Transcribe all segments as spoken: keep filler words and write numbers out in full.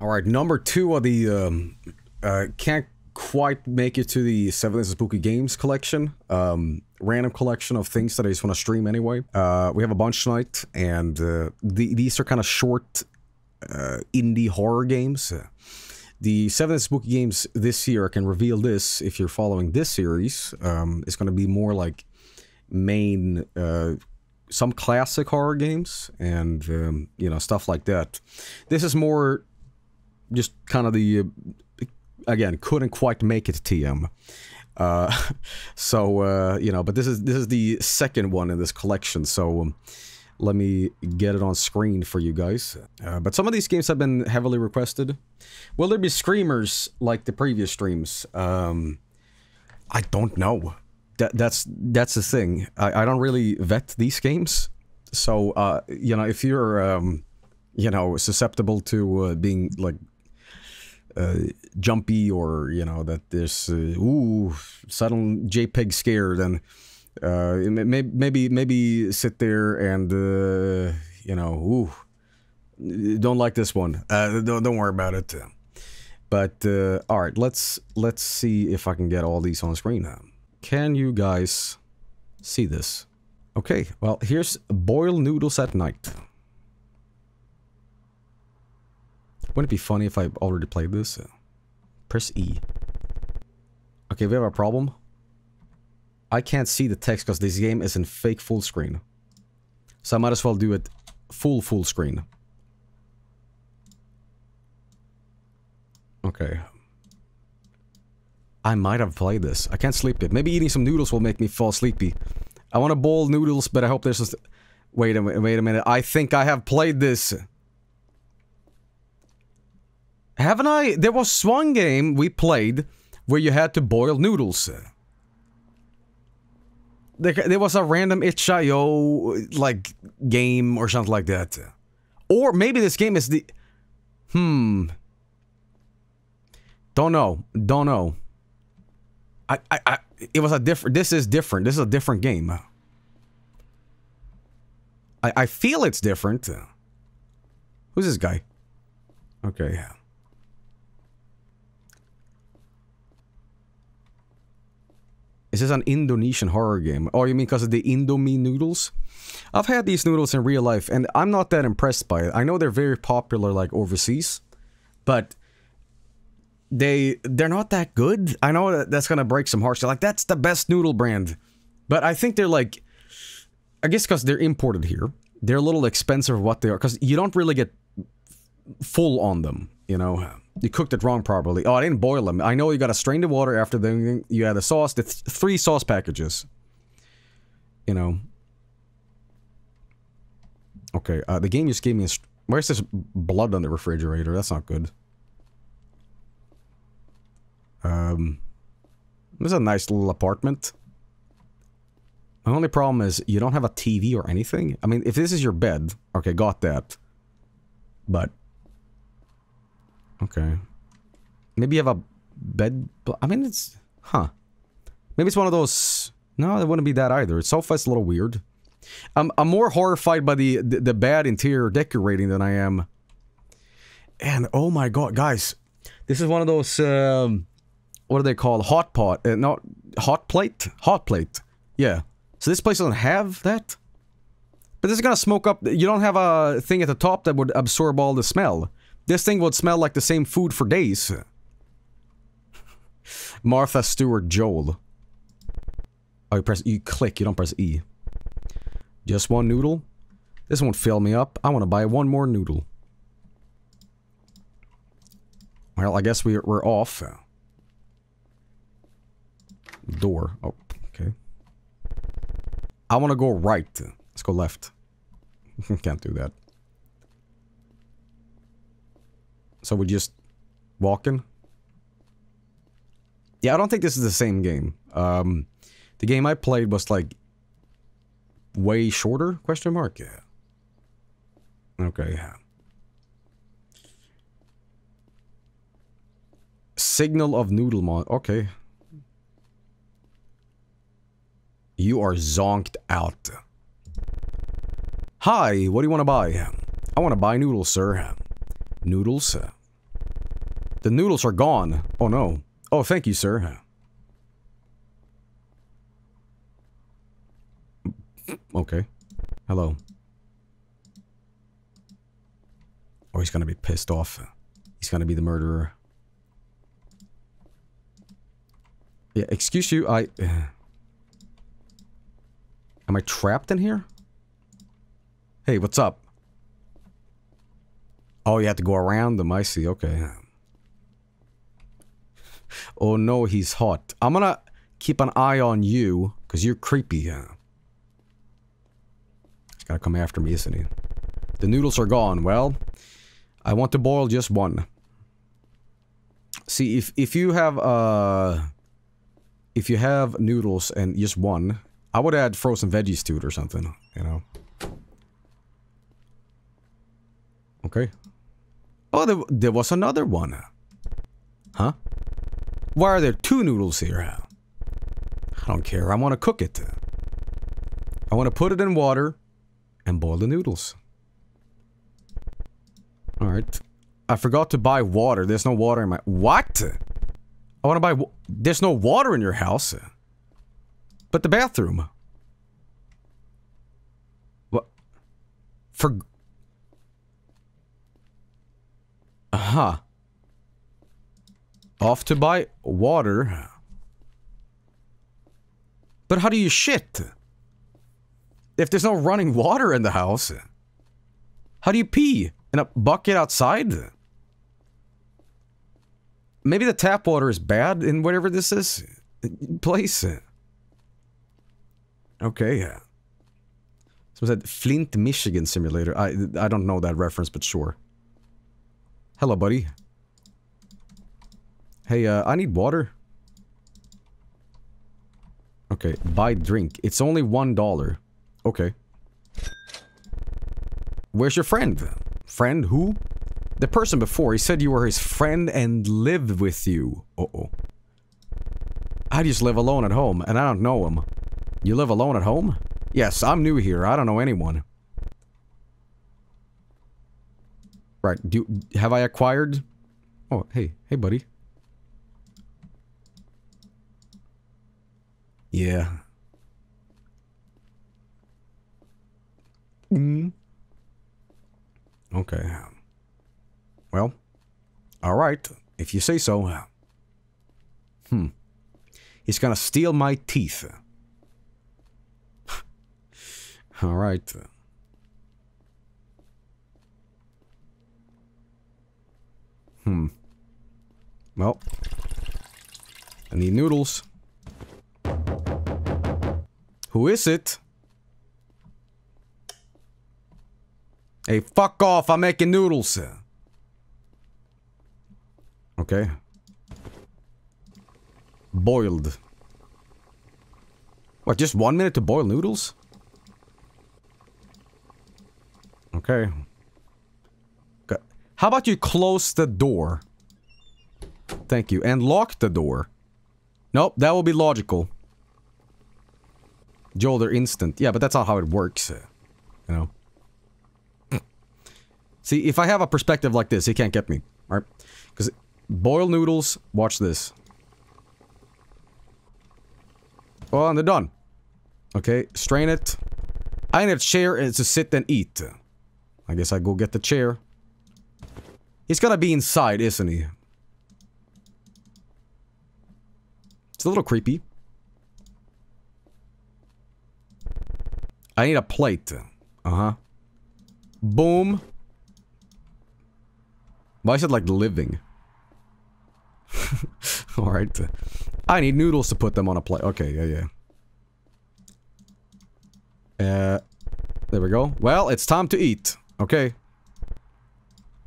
All right, number two of the um, uh, can't quite make it to the Seven Days of Spooky Games collection. Um, random collection of things that I just want to stream anyway. Uh, we have a bunch tonight, and uh, the, these are kind of short uh, indie horror games. Uh, The Seven Days of Spooky Games this year, I can reveal this if you're following this series, um, it's going to be more like main, uh, some classic horror games and, um, you know, stuff like that. This is more just kind of the, uh, again, couldn't quite make it T M. Uh, so, uh, you know, but this is, this is the second one in this collection, so... Um, let me get it on screen for you guys. Uh, but some of these games have been heavily requested. Will there be screamers like the previous streams? Um, I don't know. That, that's that's the thing. I, I don't really vet these games. So, uh, you know, if you're, um, you know, susceptible to uh, being, like, uh, jumpy or, you know, that there's, uh, ooh, sudden JPEG scare, then... Uh, maybe, maybe, maybe sit there and, uh, you know, ooh, don't like this one. Uh, don't, don't worry about it. But, uh, all right, let's, let's see if I can get all these on screen now. Can you guys see this? Okay, well, here's Boil Noodles At Night. Wouldn't it be funny if I already played this? Press E. Okay, we have a problem. I can't see the text because this game is in fake full screen. So I might as well do it full full screen. Okay. I might have played this. I can't sleep it. Maybe eating some noodles will make me fall sleepy. I want to boil noodles, but I hope there's a... Wait a minute, wait a minute. I think I have played this. Haven't I? There was one game we played where you had to boil noodles. There was a random itch io like game or something like that, or maybe this game is the hmm. Don't know, don't know. I, I, I it was a different. This is different. This is a different game. I, I feel it's different. Who's this guy? Okay. Is this an Indonesian horror game? Oh, you mean because of the Indomie noodles? I've had these noodles in real life, and I'm not that impressed by it. I know they're very popular, like, overseas. But... They... They're not that good. I know that that's gonna break some hearts. They're like, that's the best noodle brand. But I think they're like... I guess because they're imported here. They're a little expensive what they are. Because you don't really get... full on them, you know? You cooked it wrong probably. Oh, I didn't boil them. I know you gotta strain the water after then you add the sauce. The th three sauce packages. You know. Okay, uh, the game just gave me a... Where's this blood on the refrigerator? That's not good. Um... This is a nice little apartment. My only problem is you don't have a T V or anything. I mean, if this is your bed... Okay, got that. But... Okay. Maybe you have a bed... I mean, it's... Huh. Maybe it's one of those... No, it wouldn't be that either. So far, it's a little weird. I'm, I'm more horrified by the, the the bad interior decorating than I am... And, oh my god, guys. This is one of those... Um, what are they called? Hot pot. Uh, not... Hot plate? Hot plate. Yeah. So this place doesn't have that? But this is gonna smoke up... You don't have a thing at the top that would absorb all the smell. This thing would smell like the same food for days. Martha Stewart Joel. Oh, you press... You click, you don't press E. Just one noodle? This won't fill me up. I want to buy one more noodle. Well, I guess we, we're off. Door. Oh, okay. I want to go right. Let's go left. Can't do that. So we're just walking. Yeah, I don't think this is the same game. Um, the game I played was like way shorter? Question mark. Yeah. Okay. Yeah. Signal of Noodle Mon. Okay. You are zonked out. Hi, what do you want to buy? I want to buy noodles, sir. Noodles? The noodles are gone. Oh no. Oh, thank you, sir. Okay. Hello. Oh, he's gonna be pissed off. He's gonna be the murderer. Yeah, excuse you, I... Uh, am I trapped in here? Hey, what's up? Oh, you have to go around them, I see, okay. Oh no, he's hot. I'm gonna keep an eye on you, because you're creepy. He's gotta come after me, isn't he? The noodles are gone, well... I want to boil just one. See, if, if you have, uh... if you have noodles and just one, I would add frozen veggies to it or something, you know. Okay. Oh, there, there was another one. Huh? Why are there two noodles here? I don't care. I want to cook it. I want to put it in water and boil the noodles. Alright. I forgot to buy water. There's no water in my... What? I want to buy... Wa There's no water in your house. But the bathroom. What? For... Uh-huh. Off to buy water. But how do you shit? If there's no running water in the house, how do you pee? In a bucket outside? Maybe the tap water is bad in whatever this is. Place. Okay. Someone said Flint, Michigan simulator. I, I don't know that reference, but sure. Hello, buddy. Hey, uh, I need water. Okay, buy drink. It's only one dollar. Okay. Where's your friend? Friend who? The person before, he said you were his friend and lived with you. Uh-oh. I just live alone at home, and I don't know him. You live alone at home? Yes, I'm new here. I don't know anyone. Right, do- have I acquired? Oh, hey. Hey, buddy. Yeah. Mm. Okay. Well. Alright. If you say so. Hmm. He's gonna steal my teeth. Alright. Hmm. Well. I need noodles. Who is it? Hey, fuck off, I'm making noodles. Okay. Boiled. What, just one minute to boil noodles? Okay. Okay. How about you close the door? Thank you. And lock the door. Nope, that will be logical. Joel, they're instant. Yeah, but that's not how it works. You know. See, if I have a perspective like this, he can't get me, right? Because boil noodles, watch this. Oh, and they're done. Okay, strain it. I need a chair and to sit and eat. I guess I go get the chair. He's gonna be inside, isn't he? It's a little creepy. I need a plate. Uh-huh. Boom. Why is it like living? Alright. I need noodles to put them on a plate. Okay, yeah, yeah. Uh, there we go. Well, it's time to eat. Okay.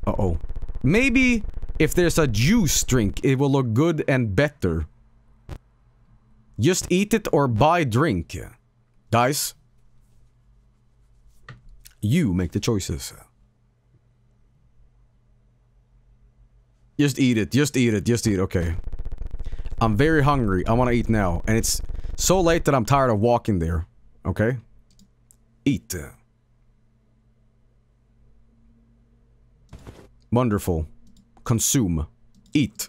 Uh-oh. Maybe if there's a juice drink, it will look good and better. Just eat it or buy drink. Dice. You make the choices. Just eat it, just eat it, just eat it, okay. I'm very hungry, I want to eat now. And it's so late that I'm tired of walking there. Okay? Eat. Wonderful. Consume. eat.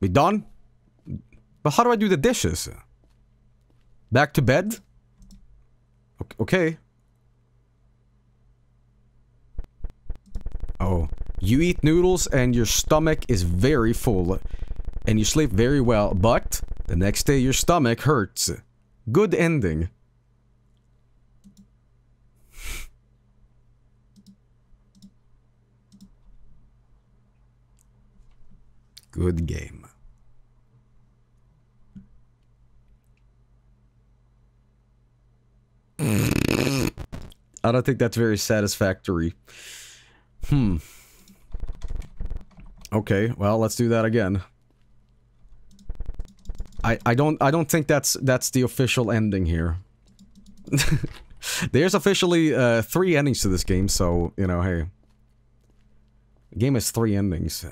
We done? But how do I do the dishes? Back to bed? Okay. Oh. You eat noodles and your stomach is very full. And you sleep very well, but the next day your stomach hurts. Good ending. Good game. I don't think that's very satisfactory. Hmm. Okay, well, let's do that again. I I don't I don't think that's that's the official ending here. There's officially uh, three endings to this game, so you know, hey. The game has three endings.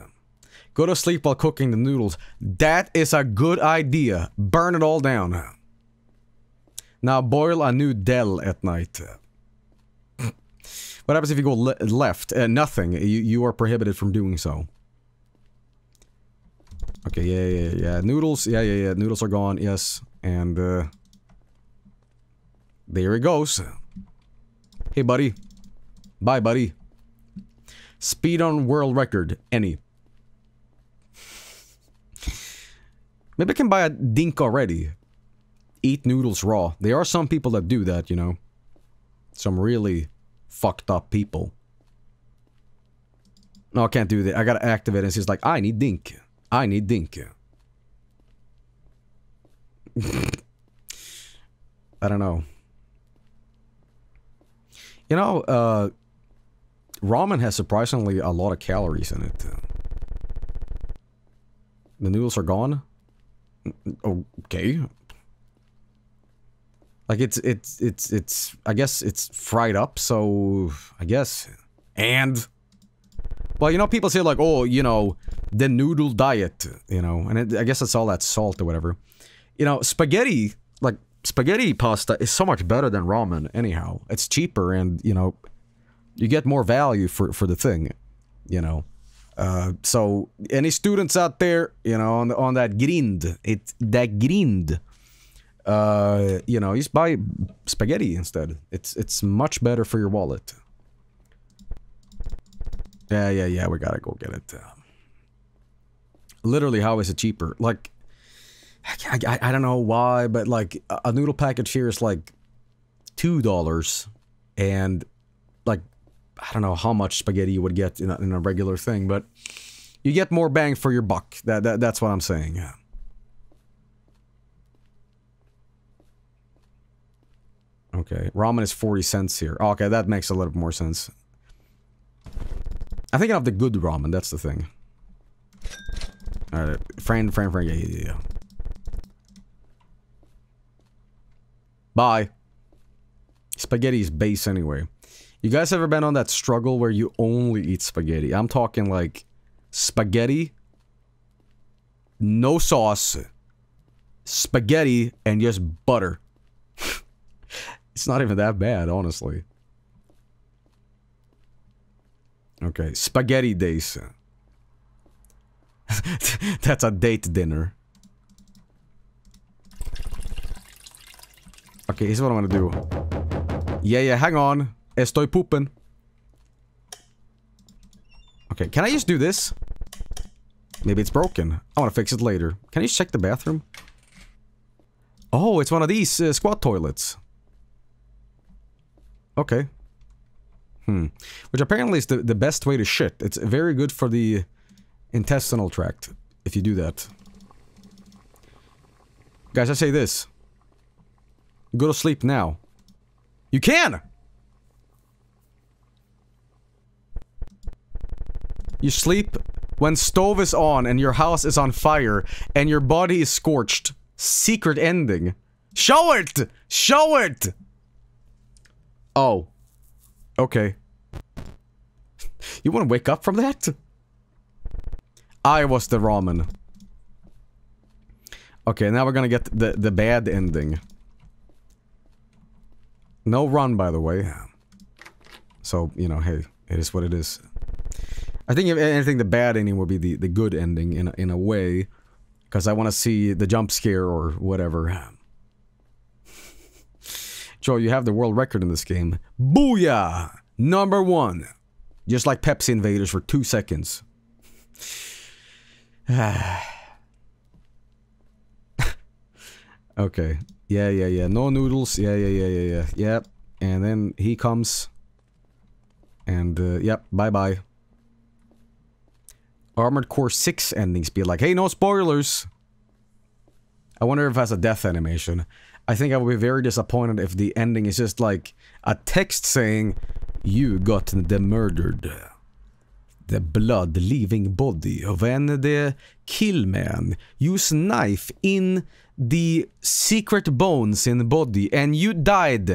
Go to sleep while cooking the noodles. That is a good idea. Burn it all down. Now boil a new del at night. What happens if you go le left? Uh, nothing. You you are prohibited from doing so. Okay, yeah, yeah, yeah. Noodles, yeah, yeah, yeah. Noodles are gone, yes. And, uh... there it goes. Hey, buddy. Bye, buddy. Speed on world record. Any. Maybe I can buy a dink already. Eat noodles raw. There are some people that do that, you know. Some really fucked up people. No, I can't do that. I gotta activate it. It's just like, I need dink. I need dink. I don't know. You know, uh... ramen has surprisingly a lot of calories in it. The noodles are gone? Okay. Like, it's, it's, it's, it's... I guess it's fried up, so... I guess. And... well, you know, people say like, oh, you know, the noodle diet, you know, and it, I guess it's all that salt or whatever. You know, spaghetti, like, spaghetti pasta is so much better than ramen, anyhow. It's cheaper and, you know, you get more value for, for the thing, you know. Uh, so, any students out there, you know, on, on that grind, it, that grind, uh, you know, just buy spaghetti instead. It's, it's much better for your wallet. Yeah, yeah, yeah, we gotta go get it. Um, literally, how is it cheaper? Like, I, I, I don't know why, but like, a, a noodle package here is like two dollars. And like, I don't know how much spaghetti you would get in a, in a regular thing, but you get more bang for your buck. That, that That's what I'm saying. Yeah. Okay, ramen is forty cents here. Oh, okay, that makes a little bit more sense. I think I have the good ramen, that's the thing. Alright, friend, friend, friend, yeah, yeah, yeah. Bye. Spaghetti is base anyway. You guys ever been on that struggle where you only eat spaghetti? I'm talking like... spaghetti... no sauce. Spaghetti and just butter. It's not even that bad, honestly. Okay, spaghetti days. That's a date dinner. Okay, here's what I'm gonna do. Yeah, yeah, hang on. Estoy pooping. Okay, can I just do this? Maybe it's broken. I wanna fix it later. Can you check the bathroom? Oh, it's one of these uh, squat toilets. Okay. Hmm. Which apparently is the, the best way to shit. It's very good for the intestinal tract, if you do that. Guys, I say this. Go to sleep now. You can! You sleep when stove is on and your house is on fire and your body is scorched. Secret ending. Show it! Show it! Oh. Okay. You wanna wake up from that? I was the ramen. Okay, now we're gonna get the, the bad ending. No run, by the way. So, you know, hey, It is what it is. I think if anything, the bad ending will be the, the good ending in a, in a way. Because I want to see the jump scare or whatever. Joel, you have the world record in this game. Booyah! Number one. Just like Pepsi Invaders for two seconds. Okay. Yeah, yeah, yeah. No noodles. Yeah, yeah, yeah, yeah, yeah. Yep. And then he comes. And, uh, yep. Bye-bye. Armored Core six endings be like, hey, no spoilers! I wonder if it has a death animation. I think I would be very disappointed if the ending is just like a text saying, you got the murdered. The blood-leaving body of an kill man. Use knife in the secret bones in the body and you died.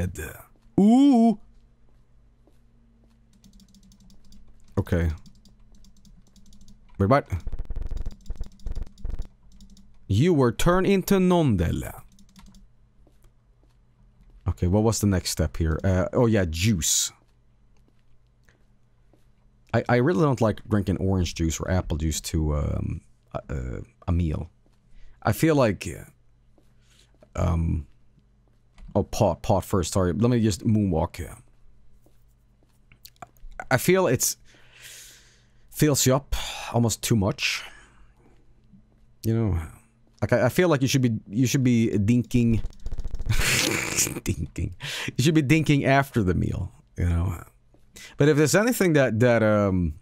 Ooh! Okay. Wait, what? You were turned into Nondel. Okay, what was the next step here? Uh, oh yeah, juice. I, I really don't like drinking orange juice or apple juice to um, a, a meal. I feel like... Um, oh, pot, pot first, sorry. Let me just moonwalk. I feel it's... fills you up almost too much. You know, like I, I feel like you should be you should be dinking, dinking. You should be dinking after the meal. You know, but if there's anything that that um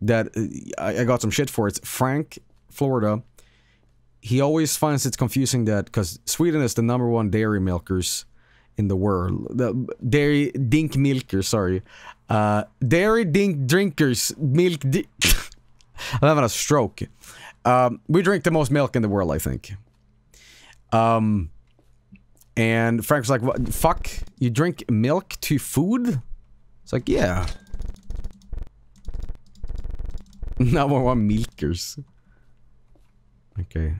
that I, I got some shit for, it's Frank, Florida. He always finds it confusing that because Sweden is the number one dairy milkers in the world. The dairy dink milkers, sorry. Uh, dairy dink drinkers, milk di I'm having a stroke. Um, we drink the most milk in the world, I think. Um, and Frank's like, what, fuck? You drink milk to food? It's like, yeah. Now we want milkers. Okay.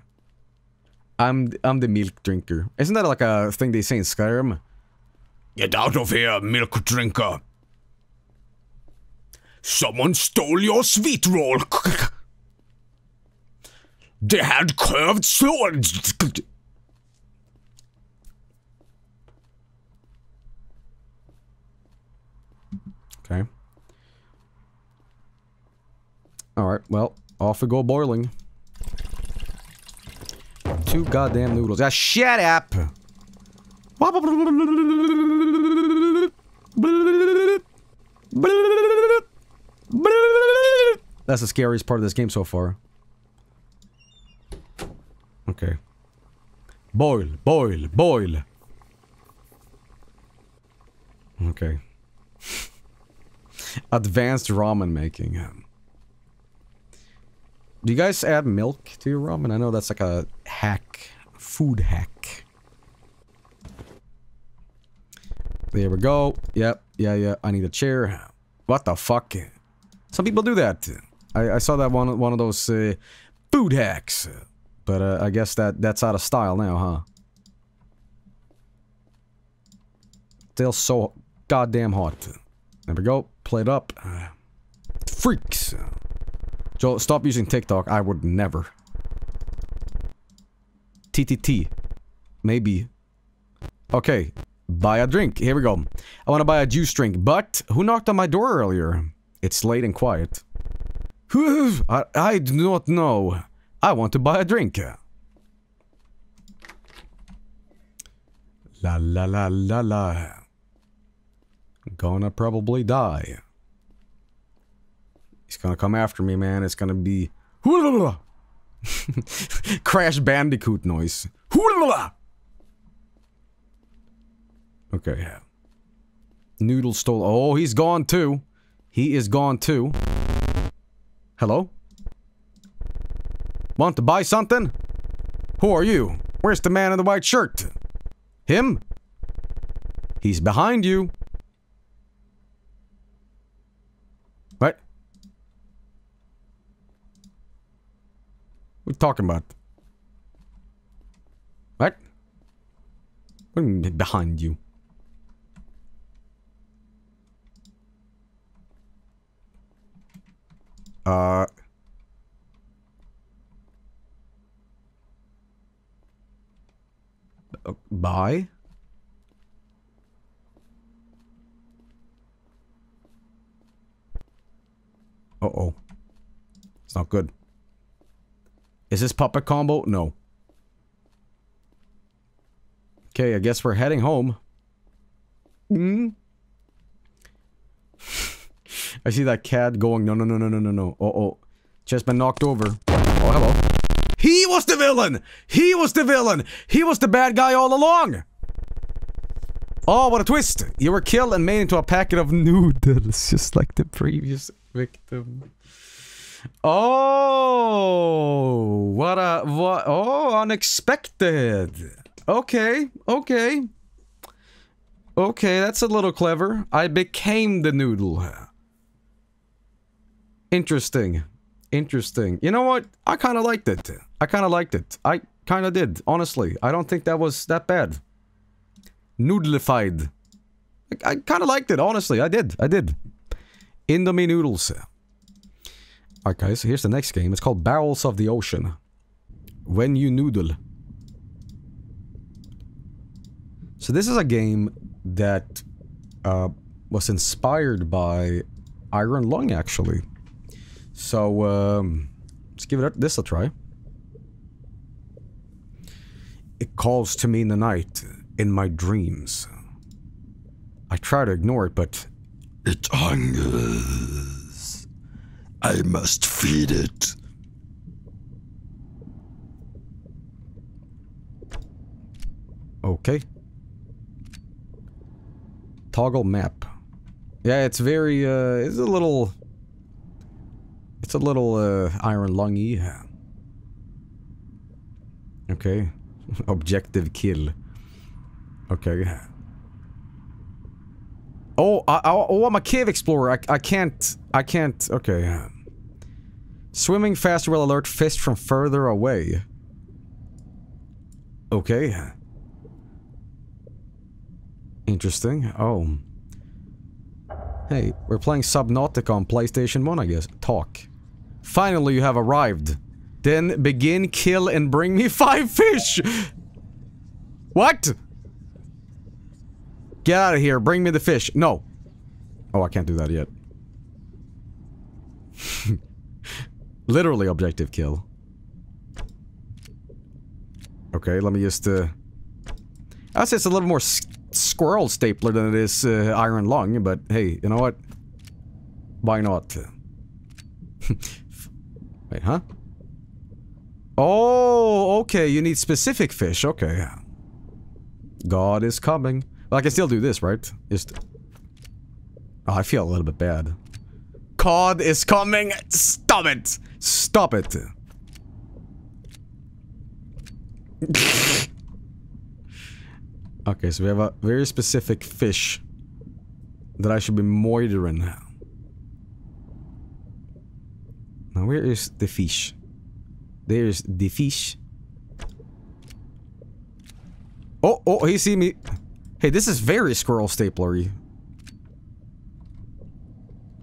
I'm, I'm the milk drinker. Isn't that like a thing they say in Skyrim? Get out of here, milk drinker. Someone stole your sweet roll. They had curved swords. Okay. All right. Well, off we go boiling. Two goddamn noodles. Ah, shut up. That's the scariest part of this game so far. Okay. Boil, boil, boil. Okay. Advanced ramen making. Do you guys add milk to your ramen? I know that's like a hack. Food hack. There we go. Yep, yeah, yeah. I need a chair. What the fuck? Some people do that. I, I saw that one one of those uh, food hacks, but uh, I guess that that's out of style now, huh? Still so goddamn hot. There we go. Plate up. Freaks. Joel, stop using TikTok. I would never. T T T. Maybe. Okay. Buy a drink. Here we go. I want to buy a juice drink, but who knocked on my door earlier? It's late and quiet. I, I do not know. I want to buy a drink. La la la la la. Gonna probably die. He's gonna come after me, man. It's gonna be... Crash Bandicoot noise. Okay. Noodle stole... Oh, he's gone too. He is gone too. Hello? Want to buy something? Who are you? Where's the man in the white shirt? Him? He's behind you. What? What are you talking about? What? What do you mean behind you? Uh... Bye? Uh-oh. It's not good. Is this puppet combo? No. Okay, I guess we're heading home. Hmm? I see that cat going, no, no, no, no, no, no, no. Uh-oh. Just been knocked over. Oh, hello. He was the villain! He was the villain! He was the bad guy all along! Oh, what a twist! You were killed and made into a packet of noodles, just like the previous victim. Oh, what a, what, oh, unexpected. Okay, okay. Okay, that's a little clever. I became the noodle. Interesting. Interesting. You know what? I kind of liked it. I kind of liked it. I kind of did, honestly. I don't think that was that bad. Noodlified. I, I kind of liked it, honestly. I did. I did. Indomie noodles. Alright guys, so here's the next game. It's called Bowels of the Ocean. When you noodle. So this is a game that uh, was inspired by Iron Lung, actually. So, um, let's give it this a try. It calls to me in the night, in my dreams. I try to ignore it, but... it hungers. I must feed it. Okay. Toggle map. Yeah, it's very, uh, it's a little... It's a little, uh, Iron Lung-y. Okay. Objective kill. Okay. Oh, I, I, oh, I'm a cave explorer. I, I can't, I can't, okay. Swimming faster will alert fish from further away. Okay. Interesting. Oh. Hey, we're playing Subnautica on PlayStation one, I guess. Talk. Finally, you have arrived. Then begin, kill, and bring me five fish! What?! Get out of here, bring me the fish. No. Oh, I can't do that yet. Literally objective kill. Okay, let me just, uh... I'd say it's a little more squirrel stapler than it is uh, Iron Lung, but hey, you know what? Why not? Wait, huh? Oh, okay, you need specific fish, okay. God is coming. Well, I can still do this, right? Just... Oh, I feel a little bit bad. God is coming! Stop it! Stop it! Okay, so we have a very specific fish that I should be moidering now. Now, where is the fish? There's the fish. Oh, oh, he see me. Hey, this is very squirrel staplery.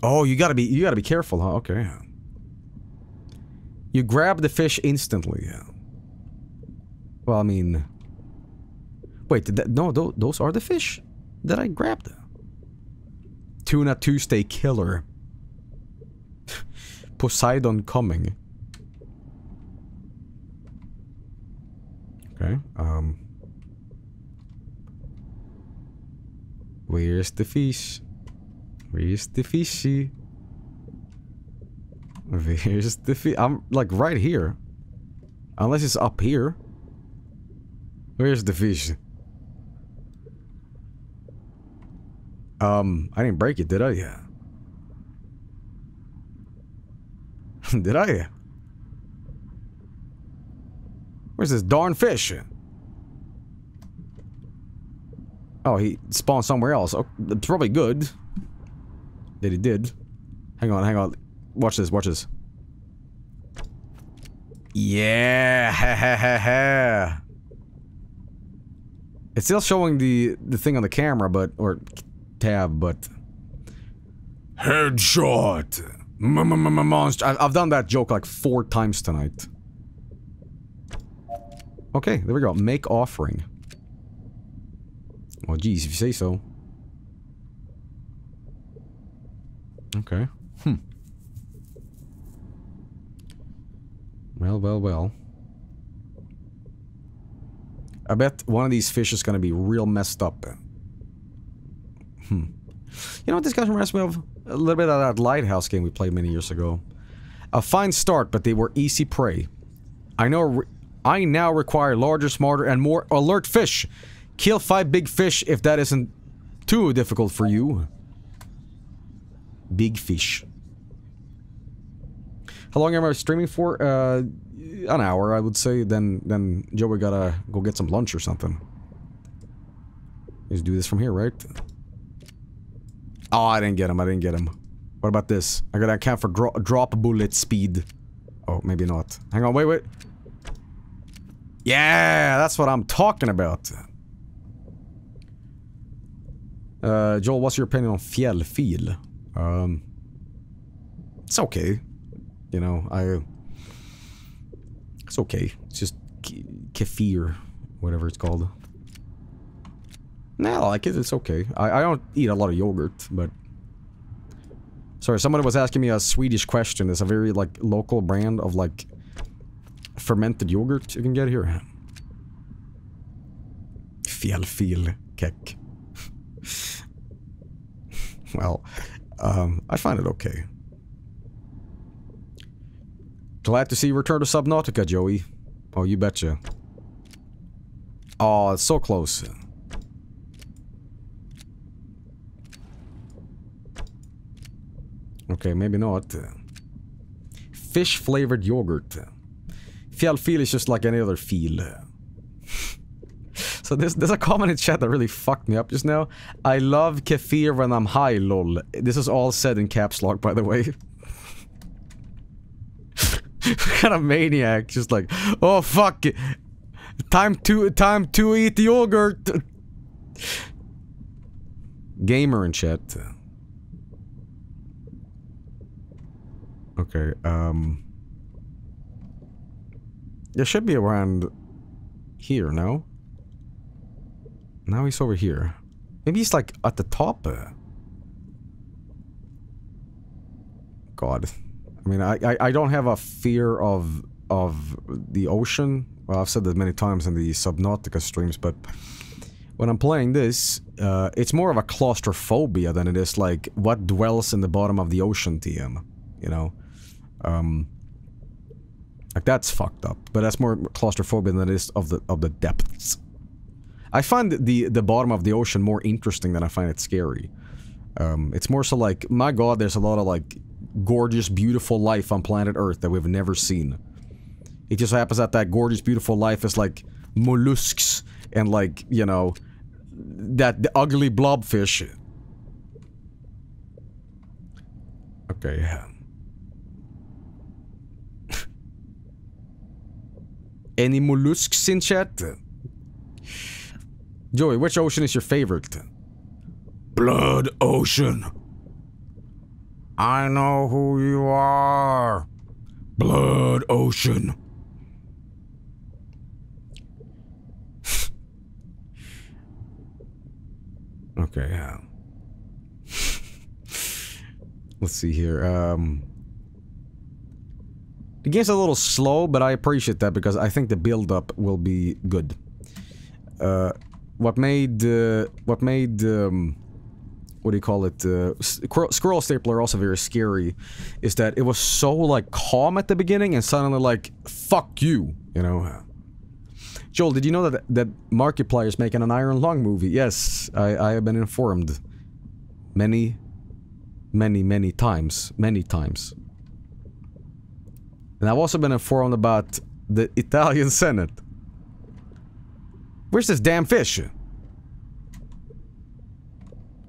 Oh, you gotta be, you gotta be careful, huh? Okay. You grab the fish instantly. Well, I mean... Wait, did that, no, th those are the fish that I grabbed. Tuna Tuesday killer. Poseidon coming. Okay, um... where's the fish? Where's the fishy? Where's the fish? I'm like right here. Unless it's up here. Where's the fish? Um, I didn't break it, did I? Yeah. Did I? Where's this darn fish? Oh, he spawned somewhere else. Oh, that's probably good. That he did. Hang on, hang on. Watch this, watch this. Yeah, ha ha ha ha. It's still showing the the thing on the camera, but or tab, but headshot. Monster. I've done that joke like four times tonight. Okay, there we go. Make offering. Well, geez, if you say so. Okay. Hmm. Well, well, well. I bet one of these fish is gonna be real messed up. Hmm. You know what this guy reminds me of? A little bit of that lighthouse game we played many years ago. A fine start, but they were easy prey. I know. I now require larger, smarter, and more alert fish. Kill five big fish if that isn't too difficult for you. Big fish. How long am I streaming for? Uh, an hour, I would say. Then, then Joey gotta go get some lunch or something. Just do this from here, right? Oh, I didn't get him. I didn't get him. What about this? I gotta account for dro drop bullet speed. Oh, maybe not. Hang on, wait, wait. Yeah, that's what I'm talking about. Uh, Joel, what's your opinion on fjällfil? Um, it's okay. You know, I... It's okay. It's just kefir, whatever it's called. Nah, I like it. It's okay. I, I don't eat a lot of yogurt, but... Sorry, somebody was asking me a Swedish question. It's a very, like, local brand of, like... fermented yogurt you can get here. Fjällfil kek. Well, um, I find it okay. Glad to see you return to Subnautica, Joey. Oh, you betcha. Oh, it's so close. Okay, maybe not. Fish-flavored yogurt. Fjällfil is just like any other feel. So this, there's a comment in chat that really fucked me up just now. I love kefir when I'm high, lol. This is all said in caps lock, by the way. Kind of maniac, just like, oh fuck it. Time to, time to eat the yogurt. Gamer in chat. Okay, um... it should be around here, no? Now he's over here. Maybe he's like at the top? God. I mean, I, I, I don't have a fear of of the ocean. Well, I've said that many times in the Subnautica streams, but when I'm playing this, uh, it's more of a claustrophobia than it is like what dwells in the bottom of the ocean T M, you know? Um... Like, that's fucked up, but that's more claustrophobia than it is of the- of the depths. I find the- the bottom of the ocean more interesting than I find it scary. Um, it's more so like, my god, there's a lot of, like, gorgeous, beautiful life on planet Earth that we've never seen. It just happens that that gorgeous, beautiful life is, like, mollusks and, like, you know, that- the ugly blobfish. Okay, any mollusks in chat? Joey, which ocean is your favorite? Blood Ocean. I know who you are. Blood Ocean. Okay, yeah. Let's see here, um... the game's a little slow, but I appreciate that because I think the build-up will be good. Uh, what made... Uh, what made... Um, what do you call it? Uh, Squirrel Stapler also very scary. Is that it was so, like, calm at the beginning and suddenly, like, fuck you, you know? Joel, did you know that, that Markiplier is making an Iron Lung movie? Yes, I, I have been informed. Many, many, many times. Many times. And I've also been informed about the Italian Senate. Where's this damn fish?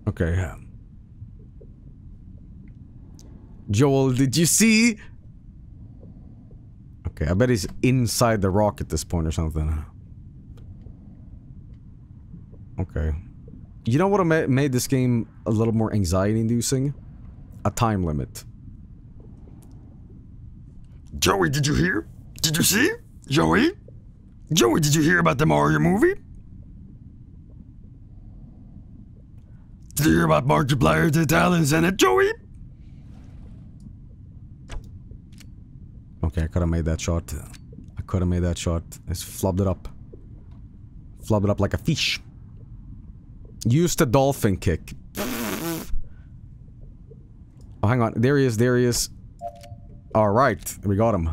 Okay. Joel, did you see? Okay, I bet he's inside the rock at this point or something. Okay. You know what made this game a little more anxiety-inducing? A time limit. Joey, did you hear? Did you see? Joey? Joey, did you hear about the Mario movie? Did you hear about Markiplier, the Italians in it, Joey? Okay, I could have made that shot. I could have made that shot. Just flubbed it up. Flubbed it up like a fish. Used the dolphin kick. Oh, hang on. There he is. There he is. Alright. We got him.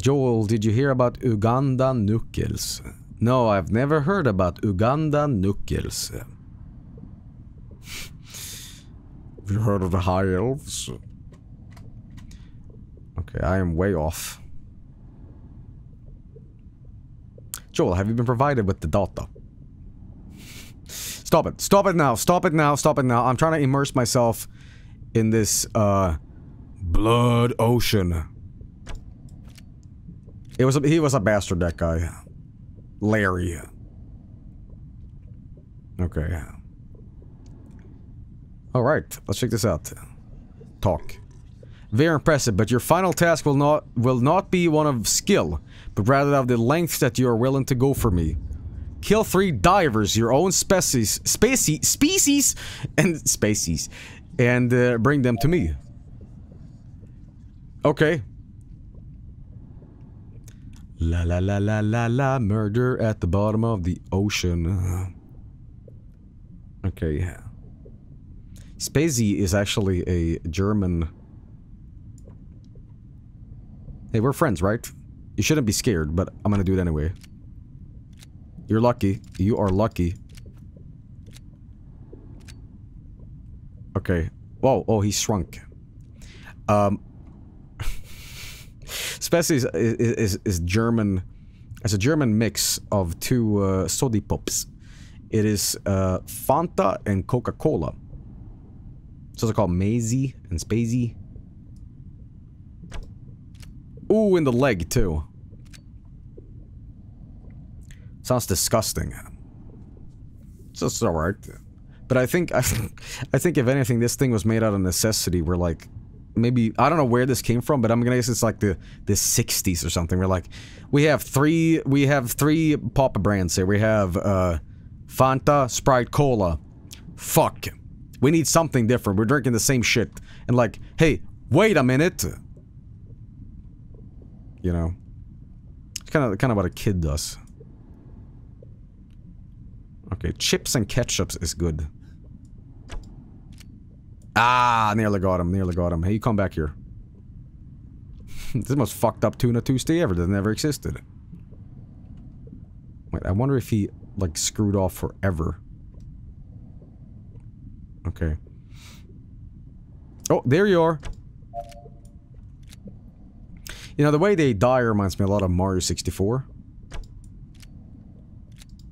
Joel, did you hear about Uganda Knuckles? No, I've never heard about Uganda Knuckles. Have you heard of the High Elves? Okay, I am way off. Joel, have you been provided with the data? Stop it. Stop it now. Stop it now. Stop it now. I'm trying to immerse myself in this, uh... blood ocean. It was a, he was a bastard, that guy. Larry. Okay. Alright, let's check this out. Talk. Very impressive, but your final task will not will not be one of skill, but rather of the length that you are willing to go for me. Kill three divers, your own species, species, species, and species, and uh, bring them to me. Okay. La la la la la la, murder at the bottom of the ocean. Okay. Spezi is actually a German... Hey, we're friends, right? You shouldn't be scared, but I'm gonna do it anyway. You're lucky. You are lucky. Okay. Whoa, oh, he shrunk. Um... Spezi is, is, is German, it's a German mix of two uh, soda pops. It is uh, Fanta and Coca-Cola. So they're called Mazy and Spezi. Ooh, in the leg too. Sounds disgusting. So it's alright. But I think, I, I think if anything, this thing was made out of necessity. We're like... Maybe, I don't know where this came from, but I'm gonna guess it's like the, the sixties or something. We're like, we have three, we have three Papa brands here. We have, uh, Fanta, Sprite, Cola. Fuck. We need something different. We're drinking the same shit. And like, hey, wait a minute. You know. It's kind of, kind of what a kid does. Okay, chips and ketchups is good. Ah, nearly got him, nearly got him. Hey, you come back here. This is the most fucked up Tuna Tuesday ever that never existed. Wait, I wonder if he, like, screwed off forever. Okay. Oh, there you are. You know, the way they die reminds me a lot of Mario sixty-four.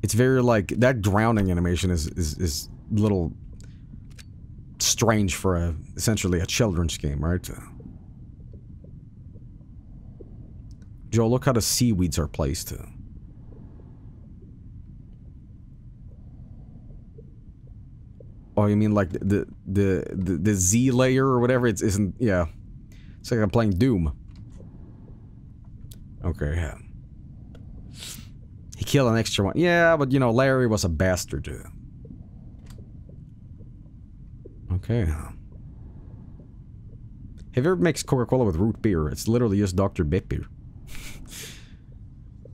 It's very, like, that drowning animation is, is, is little... strange for a, essentially a children's game, right? Joe, look how the seaweeds are placed. Oh, you mean like the the the, the Z layer or whatever? It isn't, yeah. It's like I'm playing Doom. Okay, yeah. He killed an extra one. Yeah, but you know, Larry was a bastard, dude. Okay. Have you ever mixed Coca-Cola with root beer? It's literally just Doctor Bippir.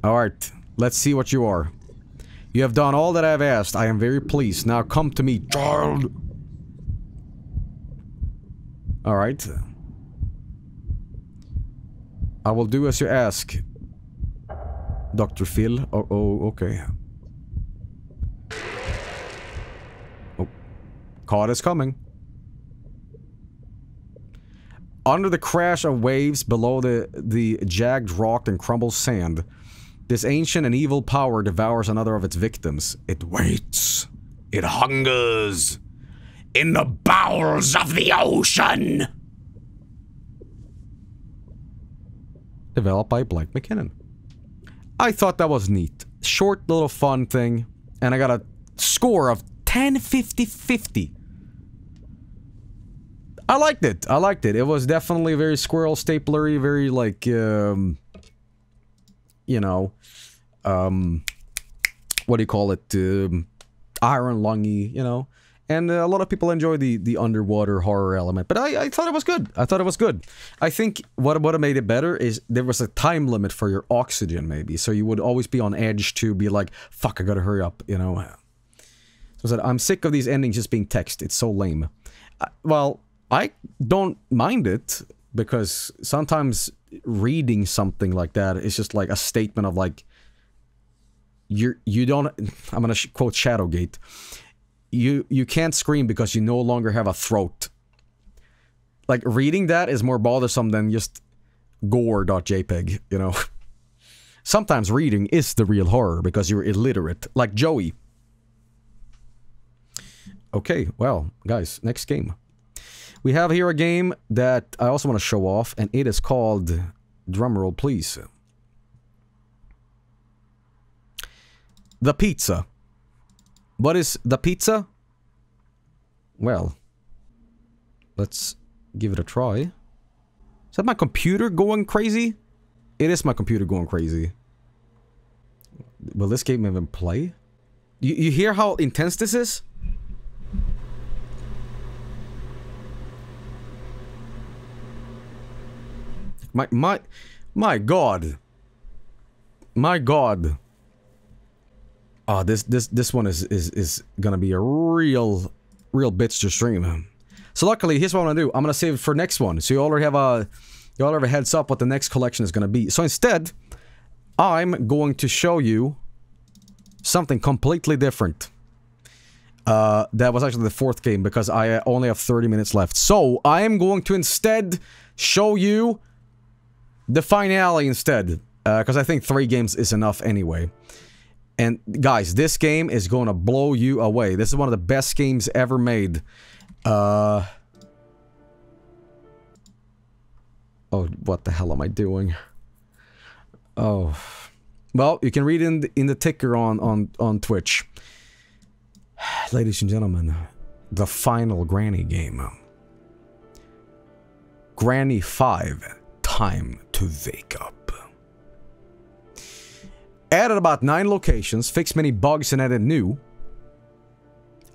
Alright, let's see what you are. You have done all that I have asked. I am very pleased. Now come to me, child! Alright. I will do as you ask. Doctor Phil. Oh, oh, okay. Oh. Cod is coming. Under the crash of waves below the, the jagged rock and crumbled sand, this ancient and evil power devours another of its victims. It waits. It hungers. In the bowels of the ocean! Developed by Blake McKinnon. I thought that was neat. Short little fun thing, and I got a score of ten fifty fifty. I liked it. I liked it. It was definitely very squirrel staplery, very like, um, you know, um, what do you call it? Um, Iron Lungy, you know. And uh, a lot of people enjoy the the underwater horror element, but I, I thought it was good. I thought it was good. I think what what made it better is there was a time limit for your oxygen, maybe, so you would always be on edge to be like, "Fuck, I gotta hurry up," you know. So I said, I'm sick of these endings just being text. It's so lame. I, well, I don't mind it because sometimes reading something like that is just like a statement of like, you're you don't. I'm gonna sh quote Shadowgate. You you can't scream because you no longer have a throat. Like, reading that is more bothersome than just gore dot J P G, you know. Sometimes reading is the real horror because you're illiterate, like Joey. Okay, well, guys, next game. We have here a game that I also want to show off, and it is called, drumroll please, The Pizza. What is The Pizza? Well, let's give it a try. Is that my computer going crazy? It is my computer going crazy. Will this game even play? You, you hear how intense this is? My, my, my god. My god. Oh, this this this one is is is gonna be a real real bitch to stream. So luckily, here's what I'm gonna do. I'm gonna save it for next one. So you already have a you already have a heads up what the next collection is gonna be. So instead, I'm going to show you something completely different. Uh, that was actually the fourth game because I only have thirty minutes left. So I am going to instead show you the finale instead, because uh, I think three games is enough anyway. And guys, this game is going to blow you away. This is one of the best games ever made. Uh... Oh, what the hell am I doing? Oh... Well, you can read in the, in the ticker on, on, on Twitch. Ladies and gentlemen, the final Granny game. Granny Five, Time to Wake Up. Added about nine locations, fixed many bugs and added new.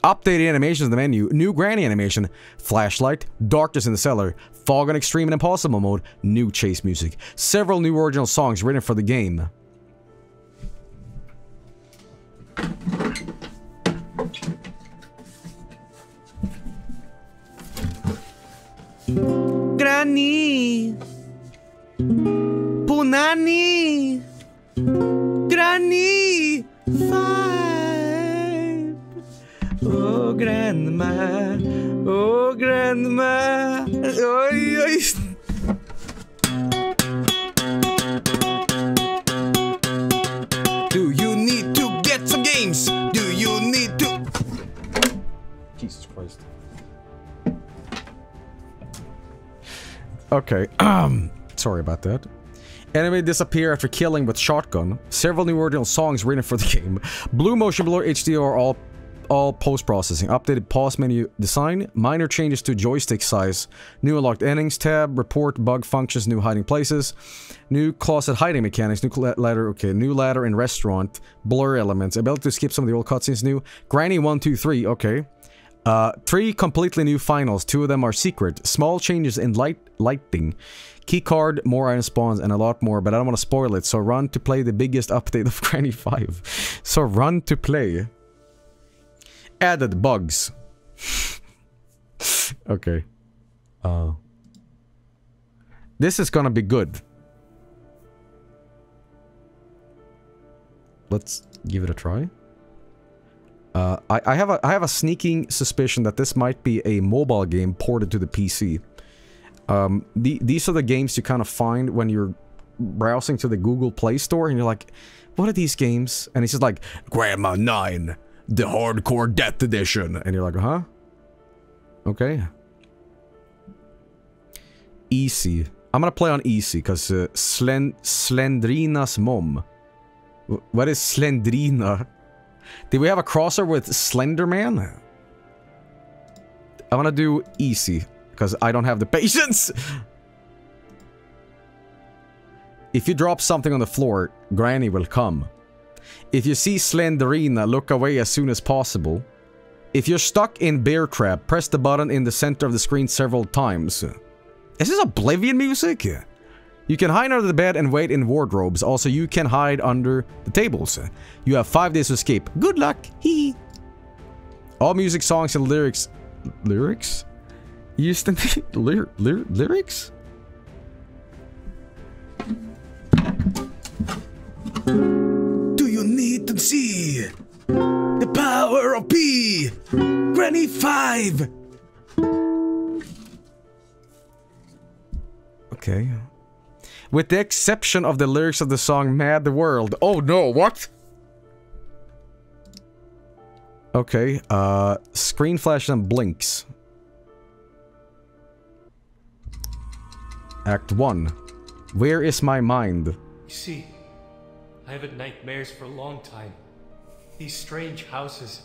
Updated animations in the menu, new Granny animation, flashlight, darkness in the cellar, fog on extreme and impossible mode, new chase music, several new original songs written for the game. Granny! Punani! Granny Five. Oh, grandma. Oh, grandma. Oy, oy. Do you need to get some games? Do you need to... Jesus Christ. Okay. Um, sorry about that. Enemy disappear after killing with shotgun. Several new original songs written for the game. Blue motion blur, H D R, are all, all post-processing. Updated pause menu design. Minor changes to joystick size. New unlocked endings tab. Report bug functions. New hiding places. New closet hiding mechanics. New ladder. Okay, new ladder and restaurant. Blur elements. Ability to skip some of the old cutscenes. New. Granny one, two, three. Okay. Uh, three completely new finals. Two of them are secret. Small changes in light lighting. Keycard, more iron spawns, and a lot more, but I don't want to spoil it, so run to play the biggest update of Granny Five. So run to play. Added bugs. Okay. Uh, this is gonna be good. Let's give it a try. Uh, I, I have a I have a sneaking suspicion that this might be a mobile game ported to the P C. Um, the, these are the games you kind of find when you're browsing to the Google Play Store and you're like, what are these games? And it's just like, Grandma nine, the Hardcore Death Edition. And you're like, huh? Okay. Easy. I'm gonna play on easy because uh, Slen Slendrina's mom. What is Slendrina? Did we have a crossover with Slender Man? I'm gonna do easy. because I don't have the patience! If you drop something on the floor, Granny will come. If you see Slendrina, look away as soon as possible. If you're stuck in bear trap, press the button in the center of the screen several times. Is this Oblivion music? You can hide under the bed and wait in wardrobes. Also, you can hide under the tables. You have five days to escape. Good luck! Hee! All music, songs, and lyrics... Lyrics? Used in the... Lyr, lyr, lyrics? Do you need to see the power of P? Granny Five! Okay. With the exception of the lyrics of the song Mad World. Oh no, what? Okay, uh, screen flashes and blinks. Act one. Where is my mind? You see, I have had nightmares for a long time. These strange houses,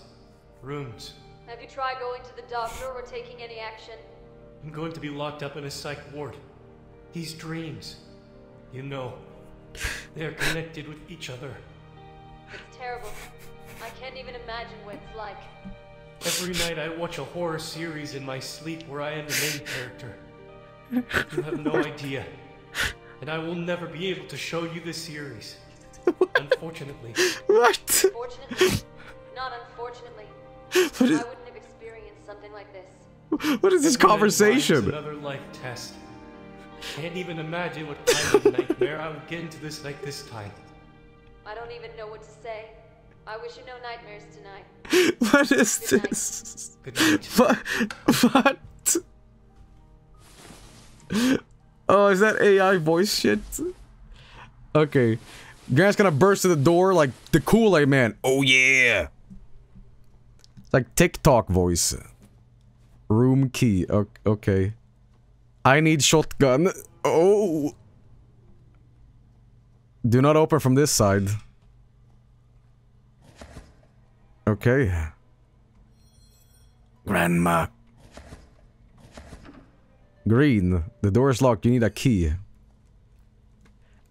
rooms. Have you tried going to the doctor or taking any action? I'm going to be locked up in a psych ward. These dreams, you know, they're connected with each other. It's terrible. I can't even imagine what it's like. Every night I watch a horror series in my sleep where I am the main character. You have no idea. And I will never be able to show you the series. Unfortunately. What? Unfortunately? Not unfortunately. What is... I wouldn't have experienced something like this. What is this conversation? It's another life test. I can't even imagine what kind of nightmare I would get into this night this time. I don't even know what to say. I wish you no nightmares tonight. What is Good this? Night. Good night. What? What? Oh, is that A I voice shit? Okay. Grant's gonna burst through the door like the Kool-Aid man. Oh yeah! It's like TikTok voice. Room key. Okay. I need shotgun. Oh! Do not open from this side. Okay. Grandma. Green. The door is locked. You need a key.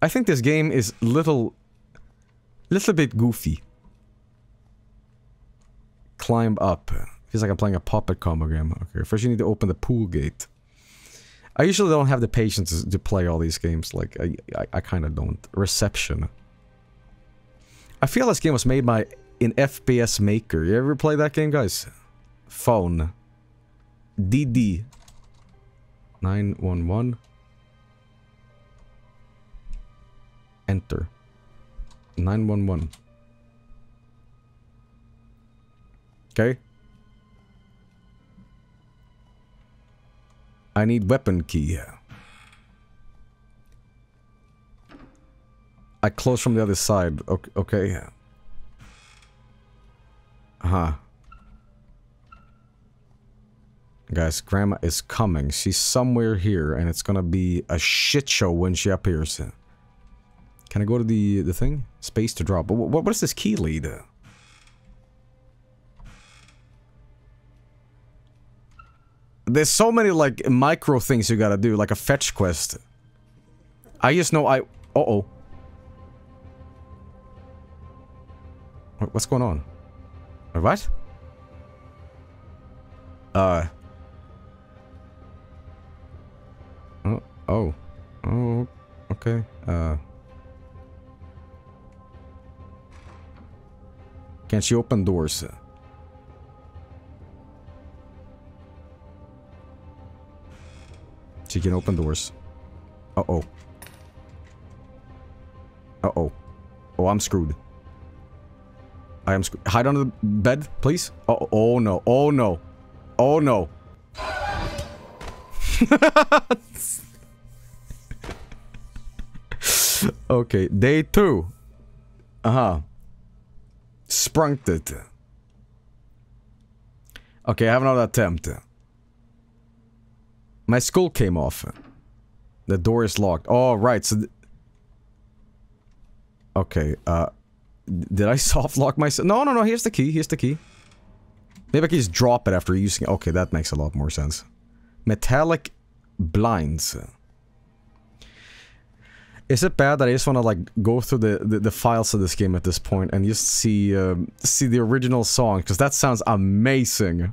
I think this game is little... Little bit goofy. Climb up. Feels like I'm playing a puppet combo game. Okay, first you need to open the pool gate. I usually don't have the patience to play all these games. Like, I, I, I kind of don't. Reception. I feel this game was made by... In F P S Maker. You ever play that game, guys? Phone. D D. nine one one. Enter. nine one one. Okay. I need weapon key. I close from the other side. Okay. Okay. Huh. Guys, Grandma is coming. She's somewhere here, and it's gonna be a shit show when she appears. Can I go to the the thing? Space to drop. What, what, what is this key lead? There's so many, like, micro things you gotta do, like a fetch quest. I just know I... Uh-oh. What's going on? What? Uh. Oh. Oh. Oh. Okay. Uh. Can she open doors? She can open doors. Uh oh. Uh oh. Oh, I'm screwed. I am sc- hide under the bed, please. Oh, oh no! Oh no! Oh no! Okay, day two. Uh huh. Sprunked it. Okay, I have another attempt. My skull came off. The door is locked. Oh right. So. Okay. Uh. Did I soft lock myself? No, no, no. Here's the key. Here's the key. Maybe I can just drop it after using it. Okay, that makes a lot more sense. Metallic blinds. Is it bad that I just want to like go through the, the the files of this game at this point and just see um, see the original song, because that sounds amazing.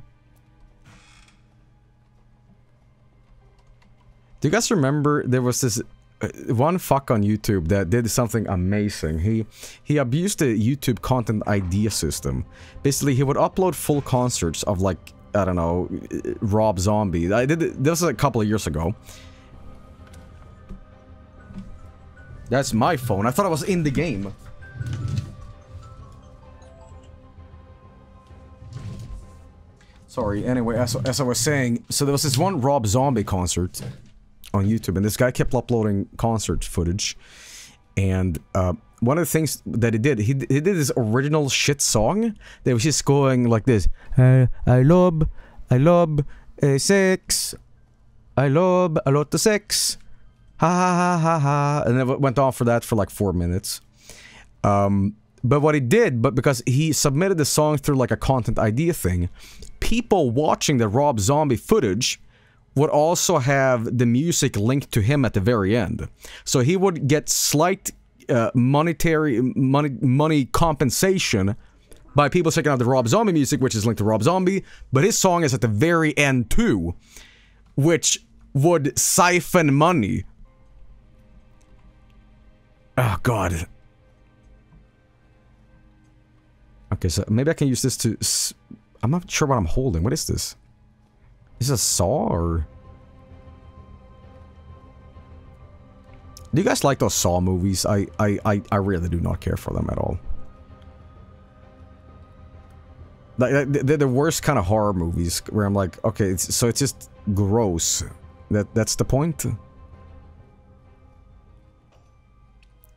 Do you guys remember there was this uh, one fuck on YouTube that did something amazing? He he abused the YouTube content idea system. Basically, he would upload full concerts of like I don't know Rob Zombie. I did this was a couple of years ago. That's my phone. I thought I was in the game. Sorry, anyway, as, as I was saying, so there was this one Rob Zombie concert on YouTube, and this guy kept uploading concert footage. And uh, one of the things that he did, he, he did this original shit song that was just going like this. I, I love, I love uh, sex. I love a lot of sex. Ha ha ha ha ha, and it went on for that for like four minutes. Um, but what he did, but because he submitted the song through like a content idea thing, people watching the Rob Zombie footage would also have the music linked to him at the very end. So he would get slight uh, monetary money money compensation by people checking out the Rob Zombie music, which is linked to Rob Zombie, but his song is at the very end too, which would siphon money. Oh god. Okay, so maybe I can use this to... S I'm not sure what I'm holding. What is this? Is this a saw or... Do you guys like those Saw movies? I, I, I, I really do not care for them at all. Like, they're the worst kind of horror movies where I'm like, okay, it's, so it's just gross. That, that's the point?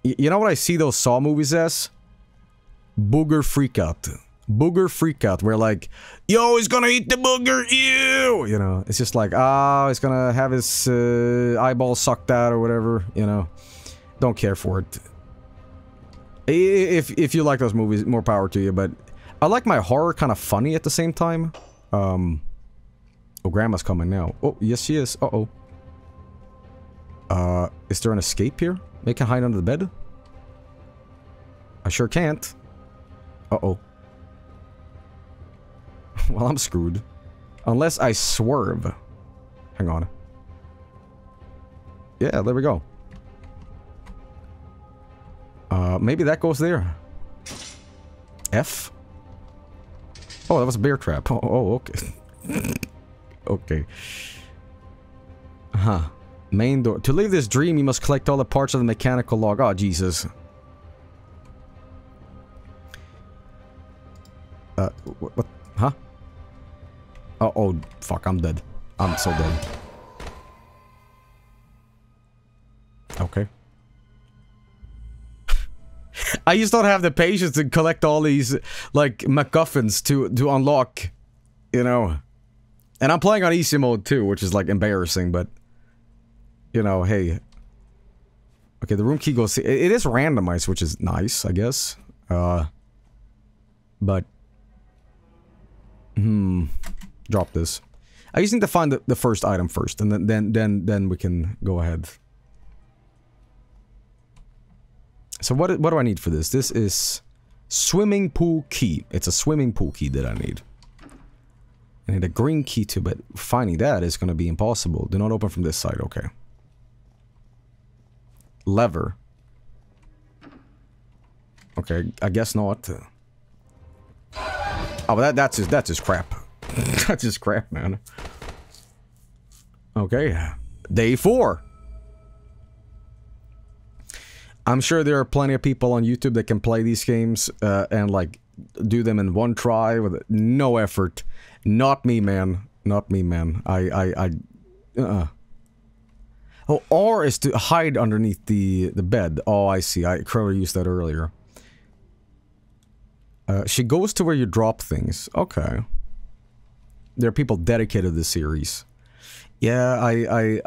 You know what I see those Saw movies as? Booger freakout. Booger freakout, where like, yo, he's gonna eat the booger, ew! You know, it's just like, ah, oh, he's gonna have his uh, eyeball sucked out or whatever, you know. Don't care for it. If, if you like those movies, more power to you, but I like my horror kind of funny at the same time. Um, oh, grandma's coming now. Oh, yes she is. Uh-oh. Uh, is there an escape here? They can hide under the bed? I sure can't. Uh-oh. Well, I'm screwed. Unless I swerve. Hang on. Yeah, there we go. Uh, maybe that goes there. F? Oh, that was a bear trap. Oh, oh okay. Okay. Huh. Main door. To leave this dream, you must collect all the parts of the mechanical log. Oh, Jesus. Uh, what? what huh? Oh, oh, fuck, I'm dead. I'm so dead. Okay. I just don't have the patience to collect all these, like, MacGuffins to, to unlock, you know. And I'm playing on easy mode, too, which is, like, embarrassing, but... You know, hey. Okay, the room key goes... It, it is randomized, which is nice, I guess. Uh, but... Hmm. Drop this. I just need to find the, the first item first, and then, then, then, then we can go ahead. So what, what do I need for this? This is... Swimming pool key. It's a swimming pool key that I need. I need a green key too, but finding that is going to be impossible. Do not open from this side, okay. Lever. Okay, I guess not. Oh, but that, that's just, that's just crap. That's just crap, man. Okay. Day four. I'm sure there are plenty of people on YouTube that can play these games uh, and like do them in one try with no effort. Not me, man. Not me, man. I, I, I... Uh-uh. Oh, R is to hide underneath the, the bed. Oh, I see. I probably used that earlier. Uh, she goes to where you drop things. Okay. There are people dedicated to this series. Yeah, I, I,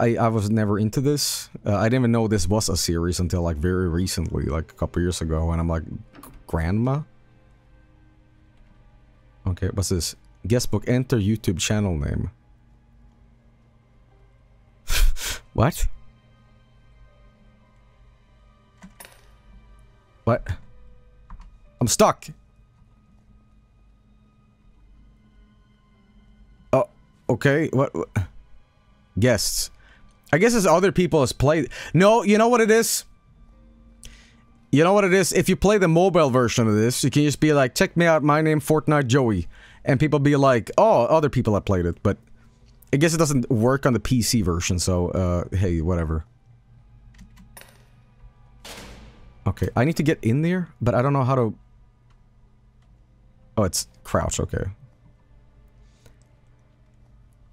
I, I was never into this. Uh, I didn't even know this was a series until, like, very recently, like, a couple years ago, and I'm like, grandma? Okay, what's this? Guestbook, enter YouTube channel name. What? What? I'm stuck. Oh, okay. What? What? Guests. I guess it's other people has played. No, you know what it is? You know what it is? If you play the mobile version of this, you can just be like, check me out, my name Fortnite Joey. And people be like, oh, other people have played it, but I guess it doesn't work on the P C version, so, uh, hey, whatever. Okay, I need to get in there, but I don't know how to... Oh, it's crouch, okay.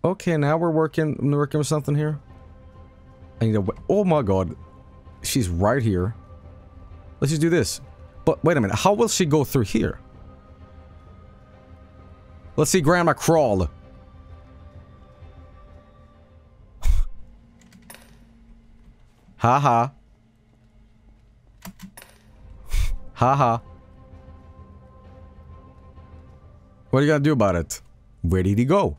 Okay, now we're working, working with something here. I need to... Oh my god. She's right here. Let's just do this. But wait a minute, how will she go through here? Let's see Grandma crawl. Haha. Haha. What are you gonna do about it? Where did he go?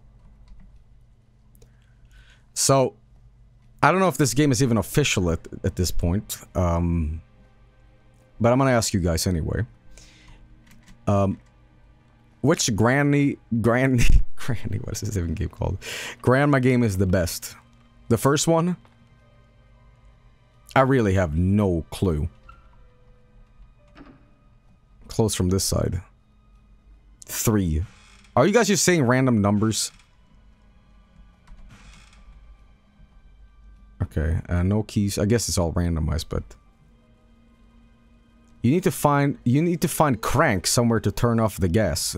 So, I don't know if this game is even official at, at this point. Um... But I'm gonna ask you guys anyway. Um, which Granny, Granny, Granny, what is this even game called? Grandma game is the best. The first one? I really have no clue. Close from this side. Three. Are you guys just saying random numbers? Okay, uh, no keys. I guess it's all randomized, but... You need to find- you need to find crank somewhere to turn off the gas.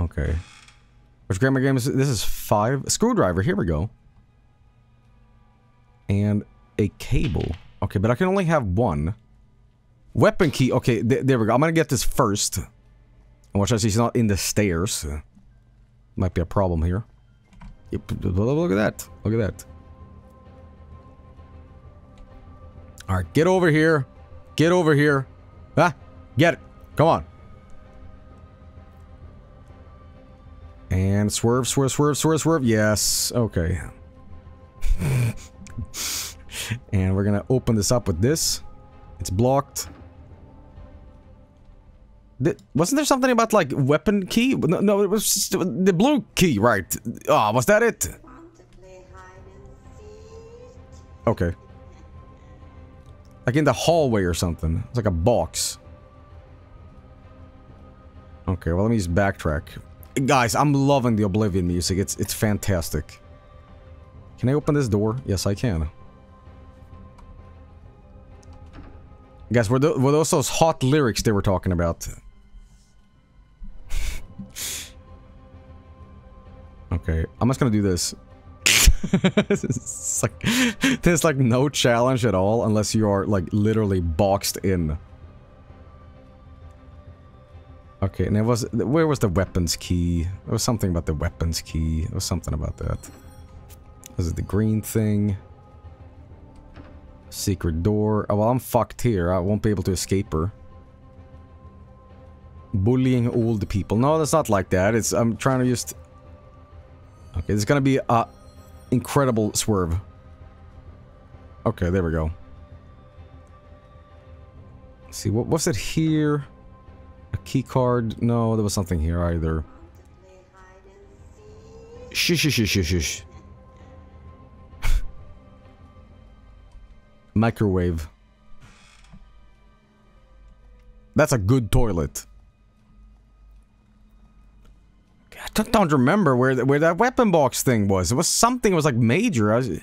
Okay. Which grammar game is- this is five? Screwdriver, here we go. And a cable. Okay, but I can only have one. Weapon key- okay, th there we go. I'm gonna get this first. And watch out, she's not in the stairs. Might be a problem here. Yep, look at that. Look at that. Alright, get over here. Get over here. Ah, get it. Come on. And swerve, swerve, swerve, swerve, swerve. Yes. Okay. And we're gonna open this up with this. It's blocked. Th- wasn't there something about, like, weapon key? No, no, it was just the blue key, right? Ah, oh, was that it? Okay. Like in the hallway or something. It's like a box. Okay, well let me just backtrack. Guys, I'm loving the Oblivion music. It's it's fantastic. Can I open this door? Yes, I can. Guys, were, the, were those those hot lyrics they were talking about? Okay, I'm just gonna do this. It's like, there's like no challenge at all unless you are like literally boxed in. Okay, and it was where was the weapons key? There was something about the weapons key. There was something about that. Was it the green thing? Secret door. Oh well, I'm fucked here. I won't be able to escape her. Bullying old people. No, that's not like that. It's I'm trying to just. Okay, there's gonna be a. Incredible swerve. Okay, there we go. Let's see, what was it here? A key card? No, there was something here either. Shh, shh, shh, shh, shh. Microwave. That's a good toilet. I don't remember where the, where that weapon box thing was. It was something. It was like major. I was,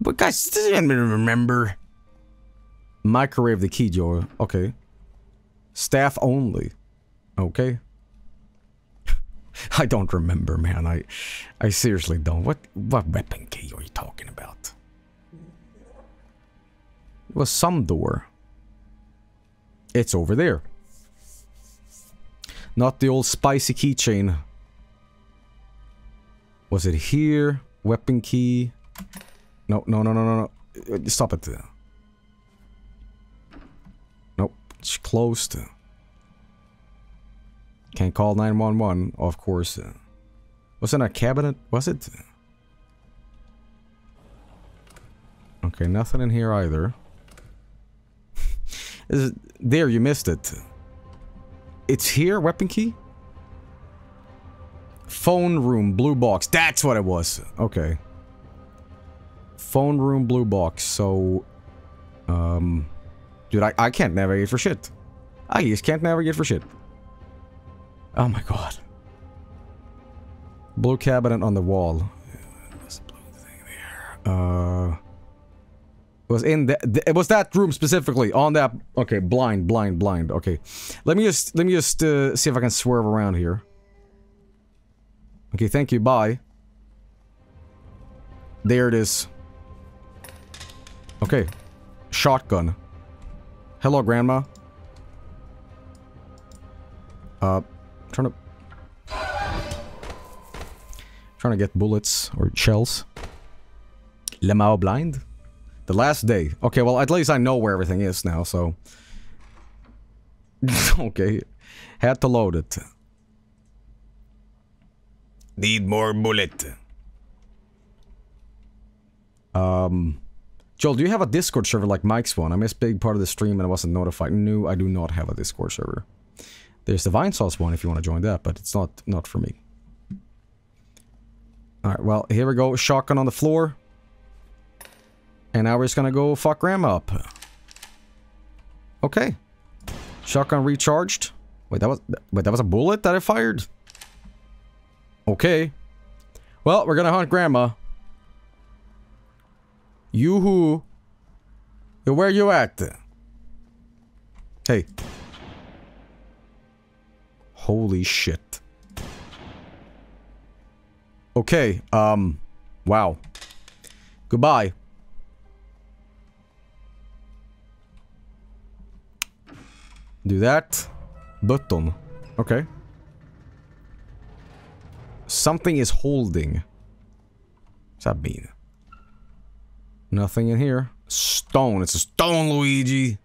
but guys, this isn't remember. Microwave the key, Joel. Okay. Staff only. Okay. I don't remember, man. I, I seriously don't. What what weapon key are you talking about? It was some door. It's over there. Not the old spicy keychain. Was it here? Weapon key? No, no, no, no, no, no. Stop it. Nope. It's closed. Can't call nine one one, of course. Was it in a cabinet? Was it? Okay, nothing in here either. Is it, there, you missed it. It's here, weapon key? Phone room, blue box. That's what it was. Okay. Phone room, blue box. So, um... dude, I, I can't navigate for shit. I just can't navigate for shit. Oh my god. Blue cabinet on the wall. There's a blue thing there. Uh... It was in the, it was that room specifically on that. Okay, blind, blind, blind. Okay, let me just let me just uh, see if I can swerve around here. Okay, thank you. Bye. There it is. Okay, shotgun. Hello, grandma. Uh, trying to trying to get bullets or shells. Lemao blind. The last day. Okay, well, at least I know where everything is now, so... okay. Had to load it. Need more bullet. Um... Joel, do you have a Discord server like Mike's one? I missed big part of the stream and I wasn't notified. No, I do not have a Discord server. There's the Vine Sauce one if you want to join that, but it's not, not for me. Alright, well, here we go. Shotgun on the floor. And now we're just gonna go fuck grandma up. Okay. Shotgun recharged. Wait, that was wait, that was a bullet that I fired? Okay. Well, we're gonna hunt grandma. Yoo-hoo. Where you at? Hey. Holy shit. Okay, um... wow. Goodbye. Do that. Button. Okay. Something is holding. What's that mean? Nothing in here. Stone. It's a stone, Luigi!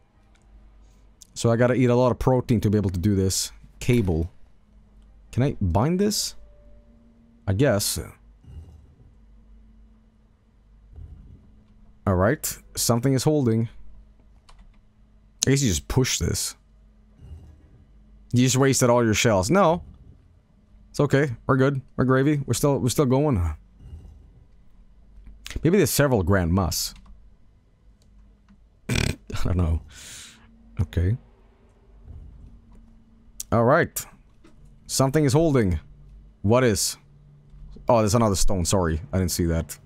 So I gotta eat a lot of protein to be able to do this. Cable. Can I bind this? I guess. Alright. Something is holding. I guess you just push this. You just wasted all your shells. No. It's okay. We're good. We're gravy. We're still we're still going. Maybe there's several grandmas. I don't know. Okay. Alright. Something is holding. What is? Oh, there's another stone. Sorry. I didn't see that.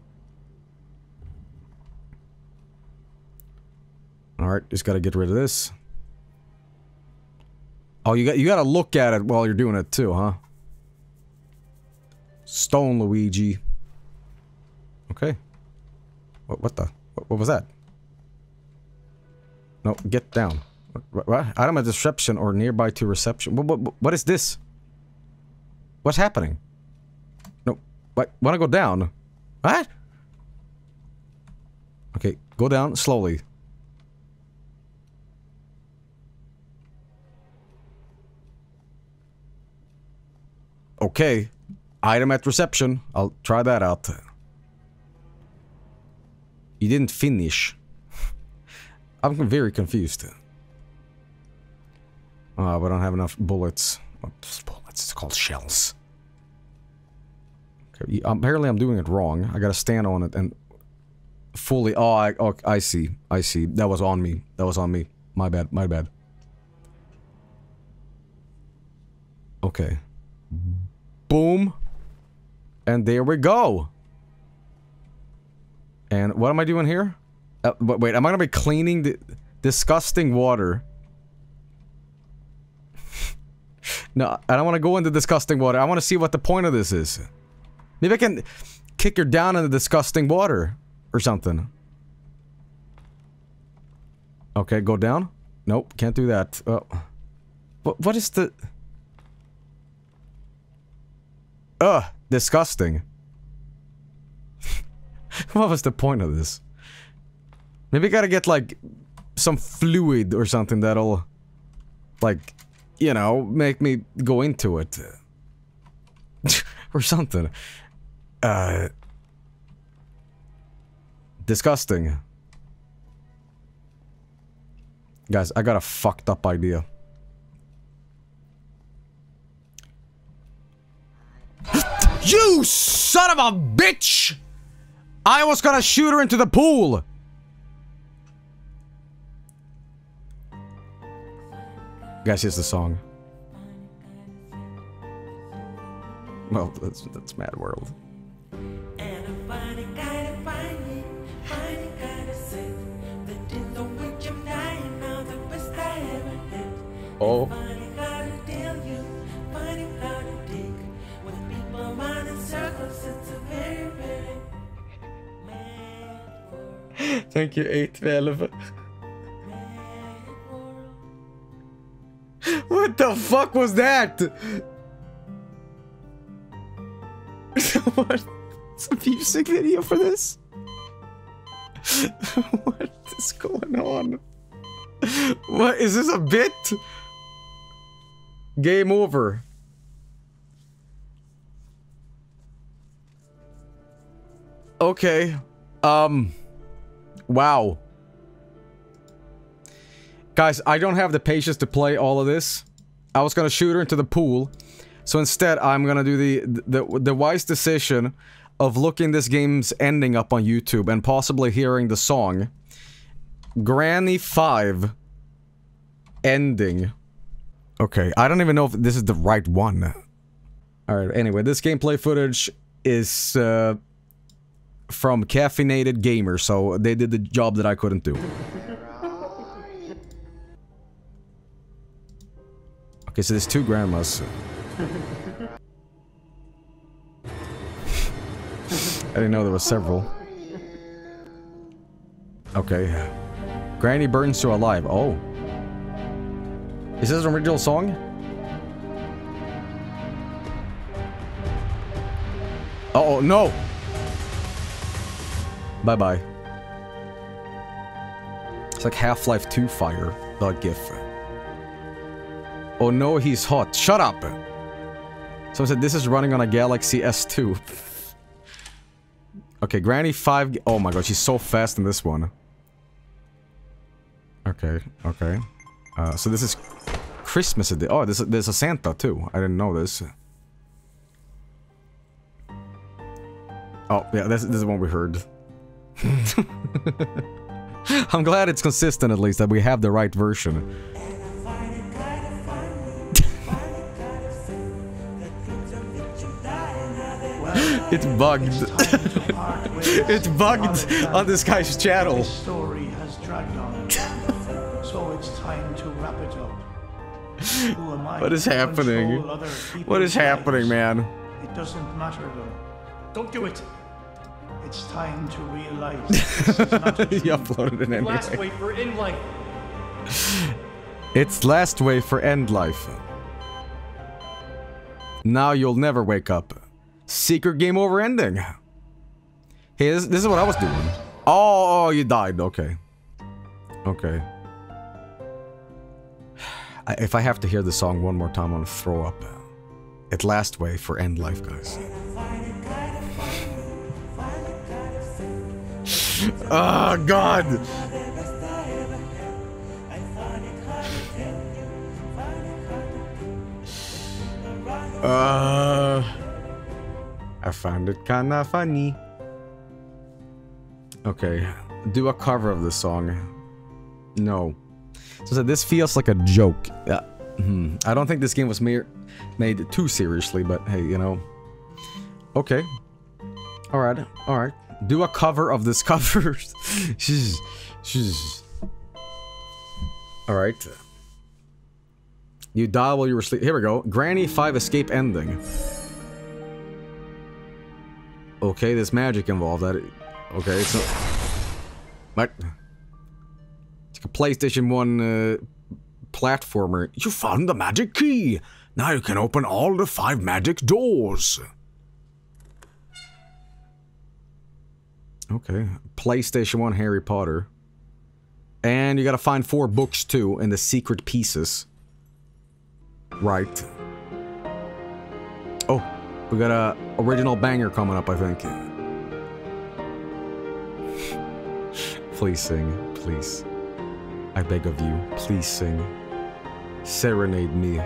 Alright, just gotta get rid of this. Oh, you got you gotta look at it while you're doing it too, huh? Stone Luigi. Okay. What, what the? What, what was that? No, get down. What, what? Item at reception or nearby to reception. What, what, what is this? What's happening? No, what? Wanna go down? What? Okay, go down slowly. Okay, item at reception. I'll try that out. You didn't finish. I'm very confused. Ah, oh, we don't have enough bullets. Oops, bullets, it's called shells. Okay, apparently I'm doing it wrong. I gotta stand on it and fully... Oh, I, oh, I see. I see. That was on me. That was on me. My bad, my bad. Okay. Boom. And there we go. And what am I doing here? Uh, wait, am I gonna be cleaning the disgusting water? No, I don't want to go into disgusting water. I want to see what the point of this is. Maybe I can kick her down in the disgusting water or something. Okay, go down. Nope, can't do that. Oh. What, what is the... Ugh, disgusting. What was the point of this? Maybe I gotta get, like, some fluid or something that'll, like, you know, make me go into it. Or something. Uh... Disgusting. Guys, I got a fucked up idea. You son of a bitch! I was gonna shoot her into the pool! Guys, here's the song. Well, that's, that's Mad World. Oh. Thank you, eight twelve. What the fuck was that? What? It's a music video for this? What is going on? What is this, a bit? Game over. Okay. Um. Wow. Guys, I don't have the patience to play all of this. I was gonna shoot her into the pool. So instead, I'm gonna do the, the, the wise decision of looking this game's ending up on YouTube and possibly hearing the song. Granny Five. Ending. Okay, I don't even know if this is the right one. Alright, anyway, this gameplay footage is uh, from Caffeinated Gamers, so they did the job that I couldn't do. Okay, so there's two grandmas. I didn't know there were several. Okay. Granny burns you alive. Oh. Is this an original song? Uh oh, no! Bye-bye. It's like Half-Life two fire, the gif. Oh no, he's hot. Shut up! Someone said this is running on a Galaxy S two. Okay, Granny Five... Oh my god, she's so fast in this one. Okay, okay. Uh, so this is Christmas edition. Oh, there's a, there's a Santa too. I didn't know this. Oh, yeah, this, this is the one we heard. I'm glad it's consistent at least, that we have the right version. It's bugged. It's bugged on this guy's channel. So it's time to wrap it up. Who am I? What is happening? What is happening, man? It doesn't matter though. Don't do it. It's time to realize this is not a You uploaded an end last way for end life. It's last way for end life. Now you'll never wake up. Secret game over ending. Hey, this, this is what I was doing. Oh, oh, you died. Okay. Okay. If I have to hear the song one more time, I'm gonna throw up. At last way for end life, guys. Oh, God! Uh, I found it kinda funny. Okay, do a cover of the song. No. So this feels like a joke. Uh, hmm. I don't think this game was mere made too seriously, but hey, you know. Okay. Alright, alright. Do a cover of this cover. Sheesh. Sheesh. Alright. You die while you were asleep. Here we go. Granny Five escape ending. Okay, there's magic involved. That okay, so what? A PlayStation one uh, platformer. You found the magic key! Now you can open all the five magic doors! Okay. PlayStation one Harry Potter. And you gotta find four books too, and the secret pieces. Right. Oh, we got a original banger coming up, I think. Please sing, please. I beg of you, please sing. Serenade me.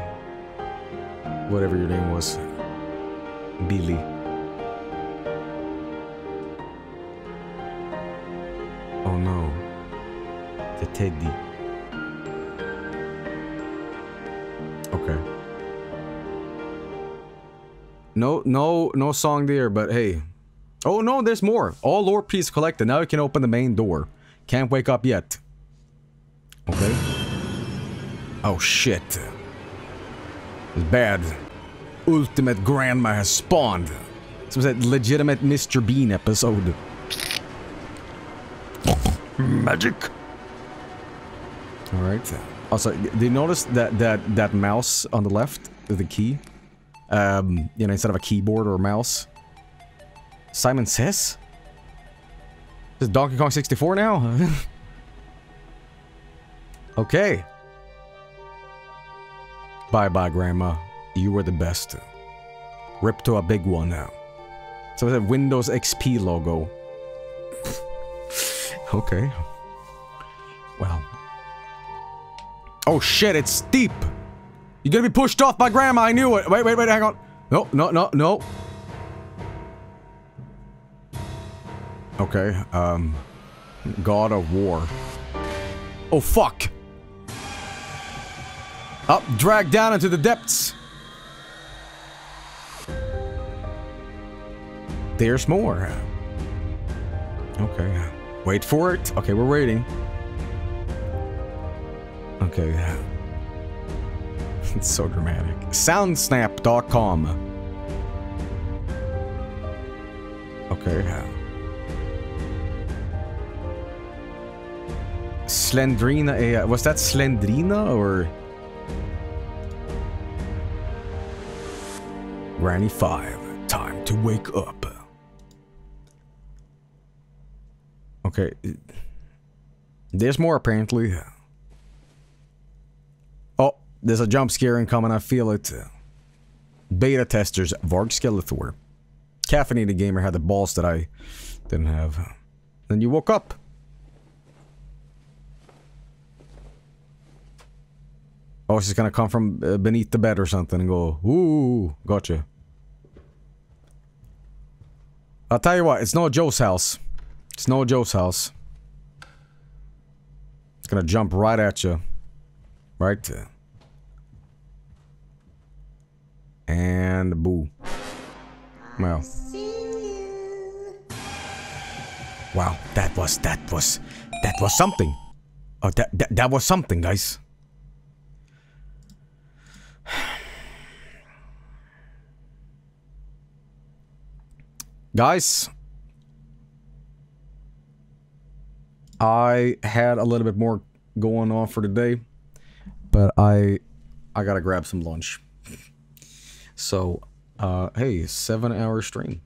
Whatever your name was. Billy. Oh no. The teddy. Okay. No, no, no song there, but hey. Oh no, there's more. All lore pieces collected. Now you can open the main door. Can't wake up yet. Okay. Oh shit. It's bad. Ultimate Grandma has spawned. This was a legitimate Mister Bean episode. Magic. All right. Also, do you notice that that that mouse on the left, the key? Um, you know, instead of a keyboard or a mouse. Simon Says? Is Donkey Kong sixty-four now? Okay. Bye-bye, Grandma. You were the best. Rip to a big one now. So it's a Windows X P logo. Okay. Well. Oh shit, it's steep! You're gonna be pushed off by Grandma, I knew it! Wait, wait, wait, hang on. No, no, no, no. Okay, um... God of War. Oh, fuck! Up, dragged down into the depths! There's more. Okay. Wait for it. Okay, we're waiting. Okay. It's so dramatic. sound snap dot com. Okay. Slendrina. Was that Slendrina or... Granny Five. Time to wake up. Okay. There's more, apparently. Oh, there's a jump scare incoming, I feel it. Beta testers, Varg Skelethor. Caffeinated Gamer had the balls that I didn't have. Then you woke up. Oh, she's gonna come from uh, beneath the bed or something and go, ooh, gotcha. I'll tell you what, it's not Joe's house. It's no Joe's house. It's gonna jump right at you. Right there. And boo. Wow. Wow, that was, that was, that was something. Oh, that, that, that was something, guys. Guys. I had a little bit more going on for today, but I I gotta grab some lunch. So, uh, hey, seven hour stream.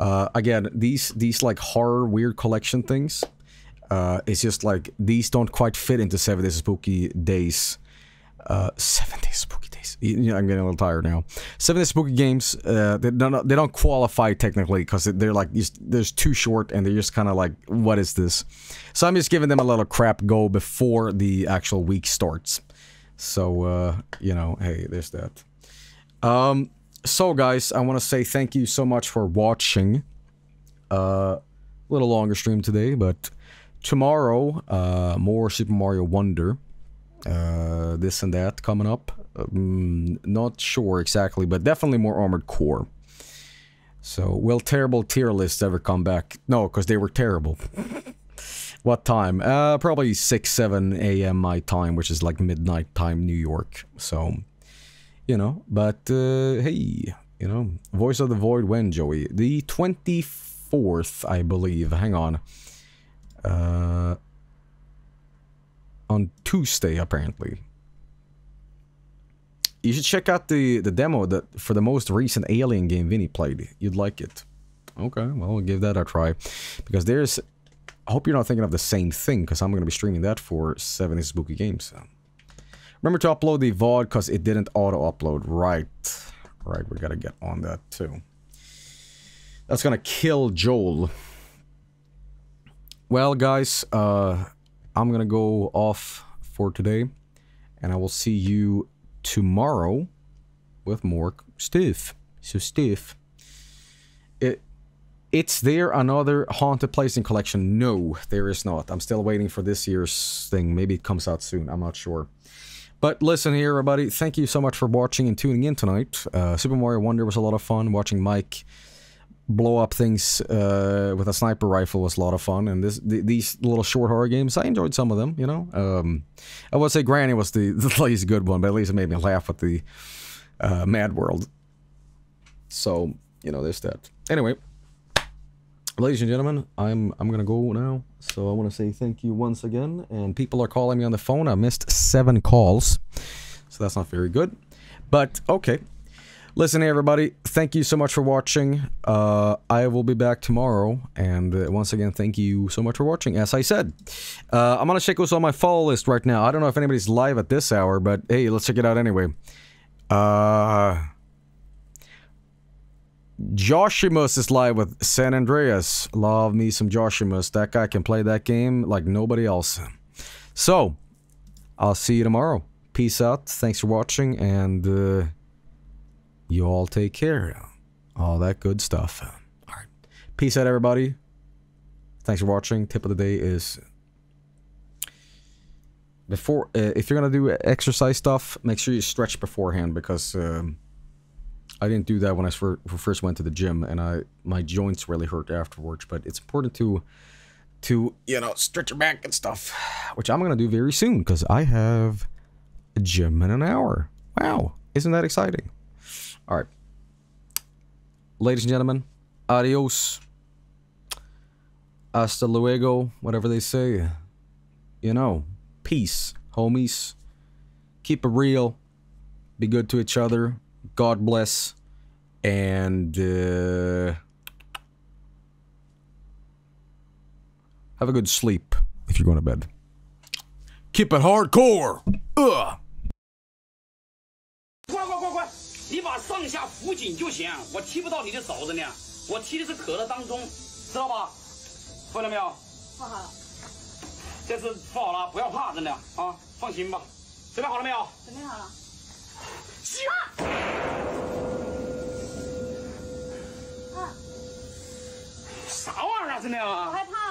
Uh, again, these these like horror weird collection things. Uh, it's just like these don't quite fit into seven days of spooky days. Uh, seven days of spooky days. You know, I'm getting a little tired now. Seven days of spooky games. Uh, they don't they don't qualify technically because they're like just, there's too short and they're just kind of like what is this? So I'm just giving them a little crap go before the actual week starts. So uh, you know, hey, there's that. Um, so guys, I want to say thank you so much for watching. A uh, little longer stream today, but tomorrow uh, more Super Mario Wonder. Uh, this and that coming up. Um, not sure exactly, but definitely more Armored Core. So, will terrible tier lists ever come back? No, because they were terrible. What time? Uh, probably six, seven A M my time, which is like midnight time New York. So, you know, but uh, hey, you know, Voice of the Void when, Joey? The twenty-fourth, I believe. Hang on. Uh... On Tuesday, apparently. You should check out the, the demo that for the most recent Alien game Vinny played. You'd like it. Okay, well, we'll give that a try. Because there's... I hope you're not thinking of the same thing, because I'm going to be streaming that for seven days of spooky games. Remember to upload the V O D, because it didn't auto-upload. Right. Right, we got to get on that, too. That's going to kill Joel. Well, guys, uh... I'm gonna go off for today, and I will see you tomorrow with more stuff. So stuff. It, it's there another haunted place in collection? No, there is not. I'm still waiting for this year's thing. Maybe it comes out soon. I'm not sure. But listen here, everybody. Thank you so much for watching and tuning in tonight. Uh, Super Mario Wonder was a lot of fun. Watching Mike blow up things uh, with a sniper rifle was a lot of fun. And this, th these little short horror games, I enjoyed some of them, you know. Um, I would say Granny was the, the least good one, but at least it made me laugh with the uh, Mad World. So, you know, there's that. Anyway, ladies and gentlemen, I'm I'm gonna go now. So I want to say thank you once again. And people are calling me on the phone. I missed seven calls, so that's not very good. But okay, listen, everybody. Thank you so much for watching. Uh, I will be back tomorrow. And uh, once again, thank you so much for watching. As I said, uh, I'm gonna check what's on my follow list right now. I don't know if anybody's live at this hour, but hey, let's check it out anyway. Uh. Joshimus is live with San Andreas. Love me some Joshimus. That guy can play that game like nobody else. So, I'll see you tomorrow. Peace out. Thanks for watching, and uh, you all take care. All that good stuff. All right. Peace out, everybody. Thanks for watching. Tip of the day is, before uh, if you're gonna do exercise stuff, make sure you stretch beforehand, because Um, I didn't do that when I first went to the gym, and I my joints really hurt afterwards. But it's important to, to you know, stretch your back and stuff, which I'm gonna do very soon because I have a gym in an hour. Wow, isn't that exciting? All right, ladies and gentlemen, adios, hasta luego, whatever they say. You know, peace, homies. Keep it real. Be good to each other. God bless, and uh, have a good sleep if you're going to bed. Keep it hardcore! Ugh! Shut up! 啥玩意儿啊！真的啊！我害怕。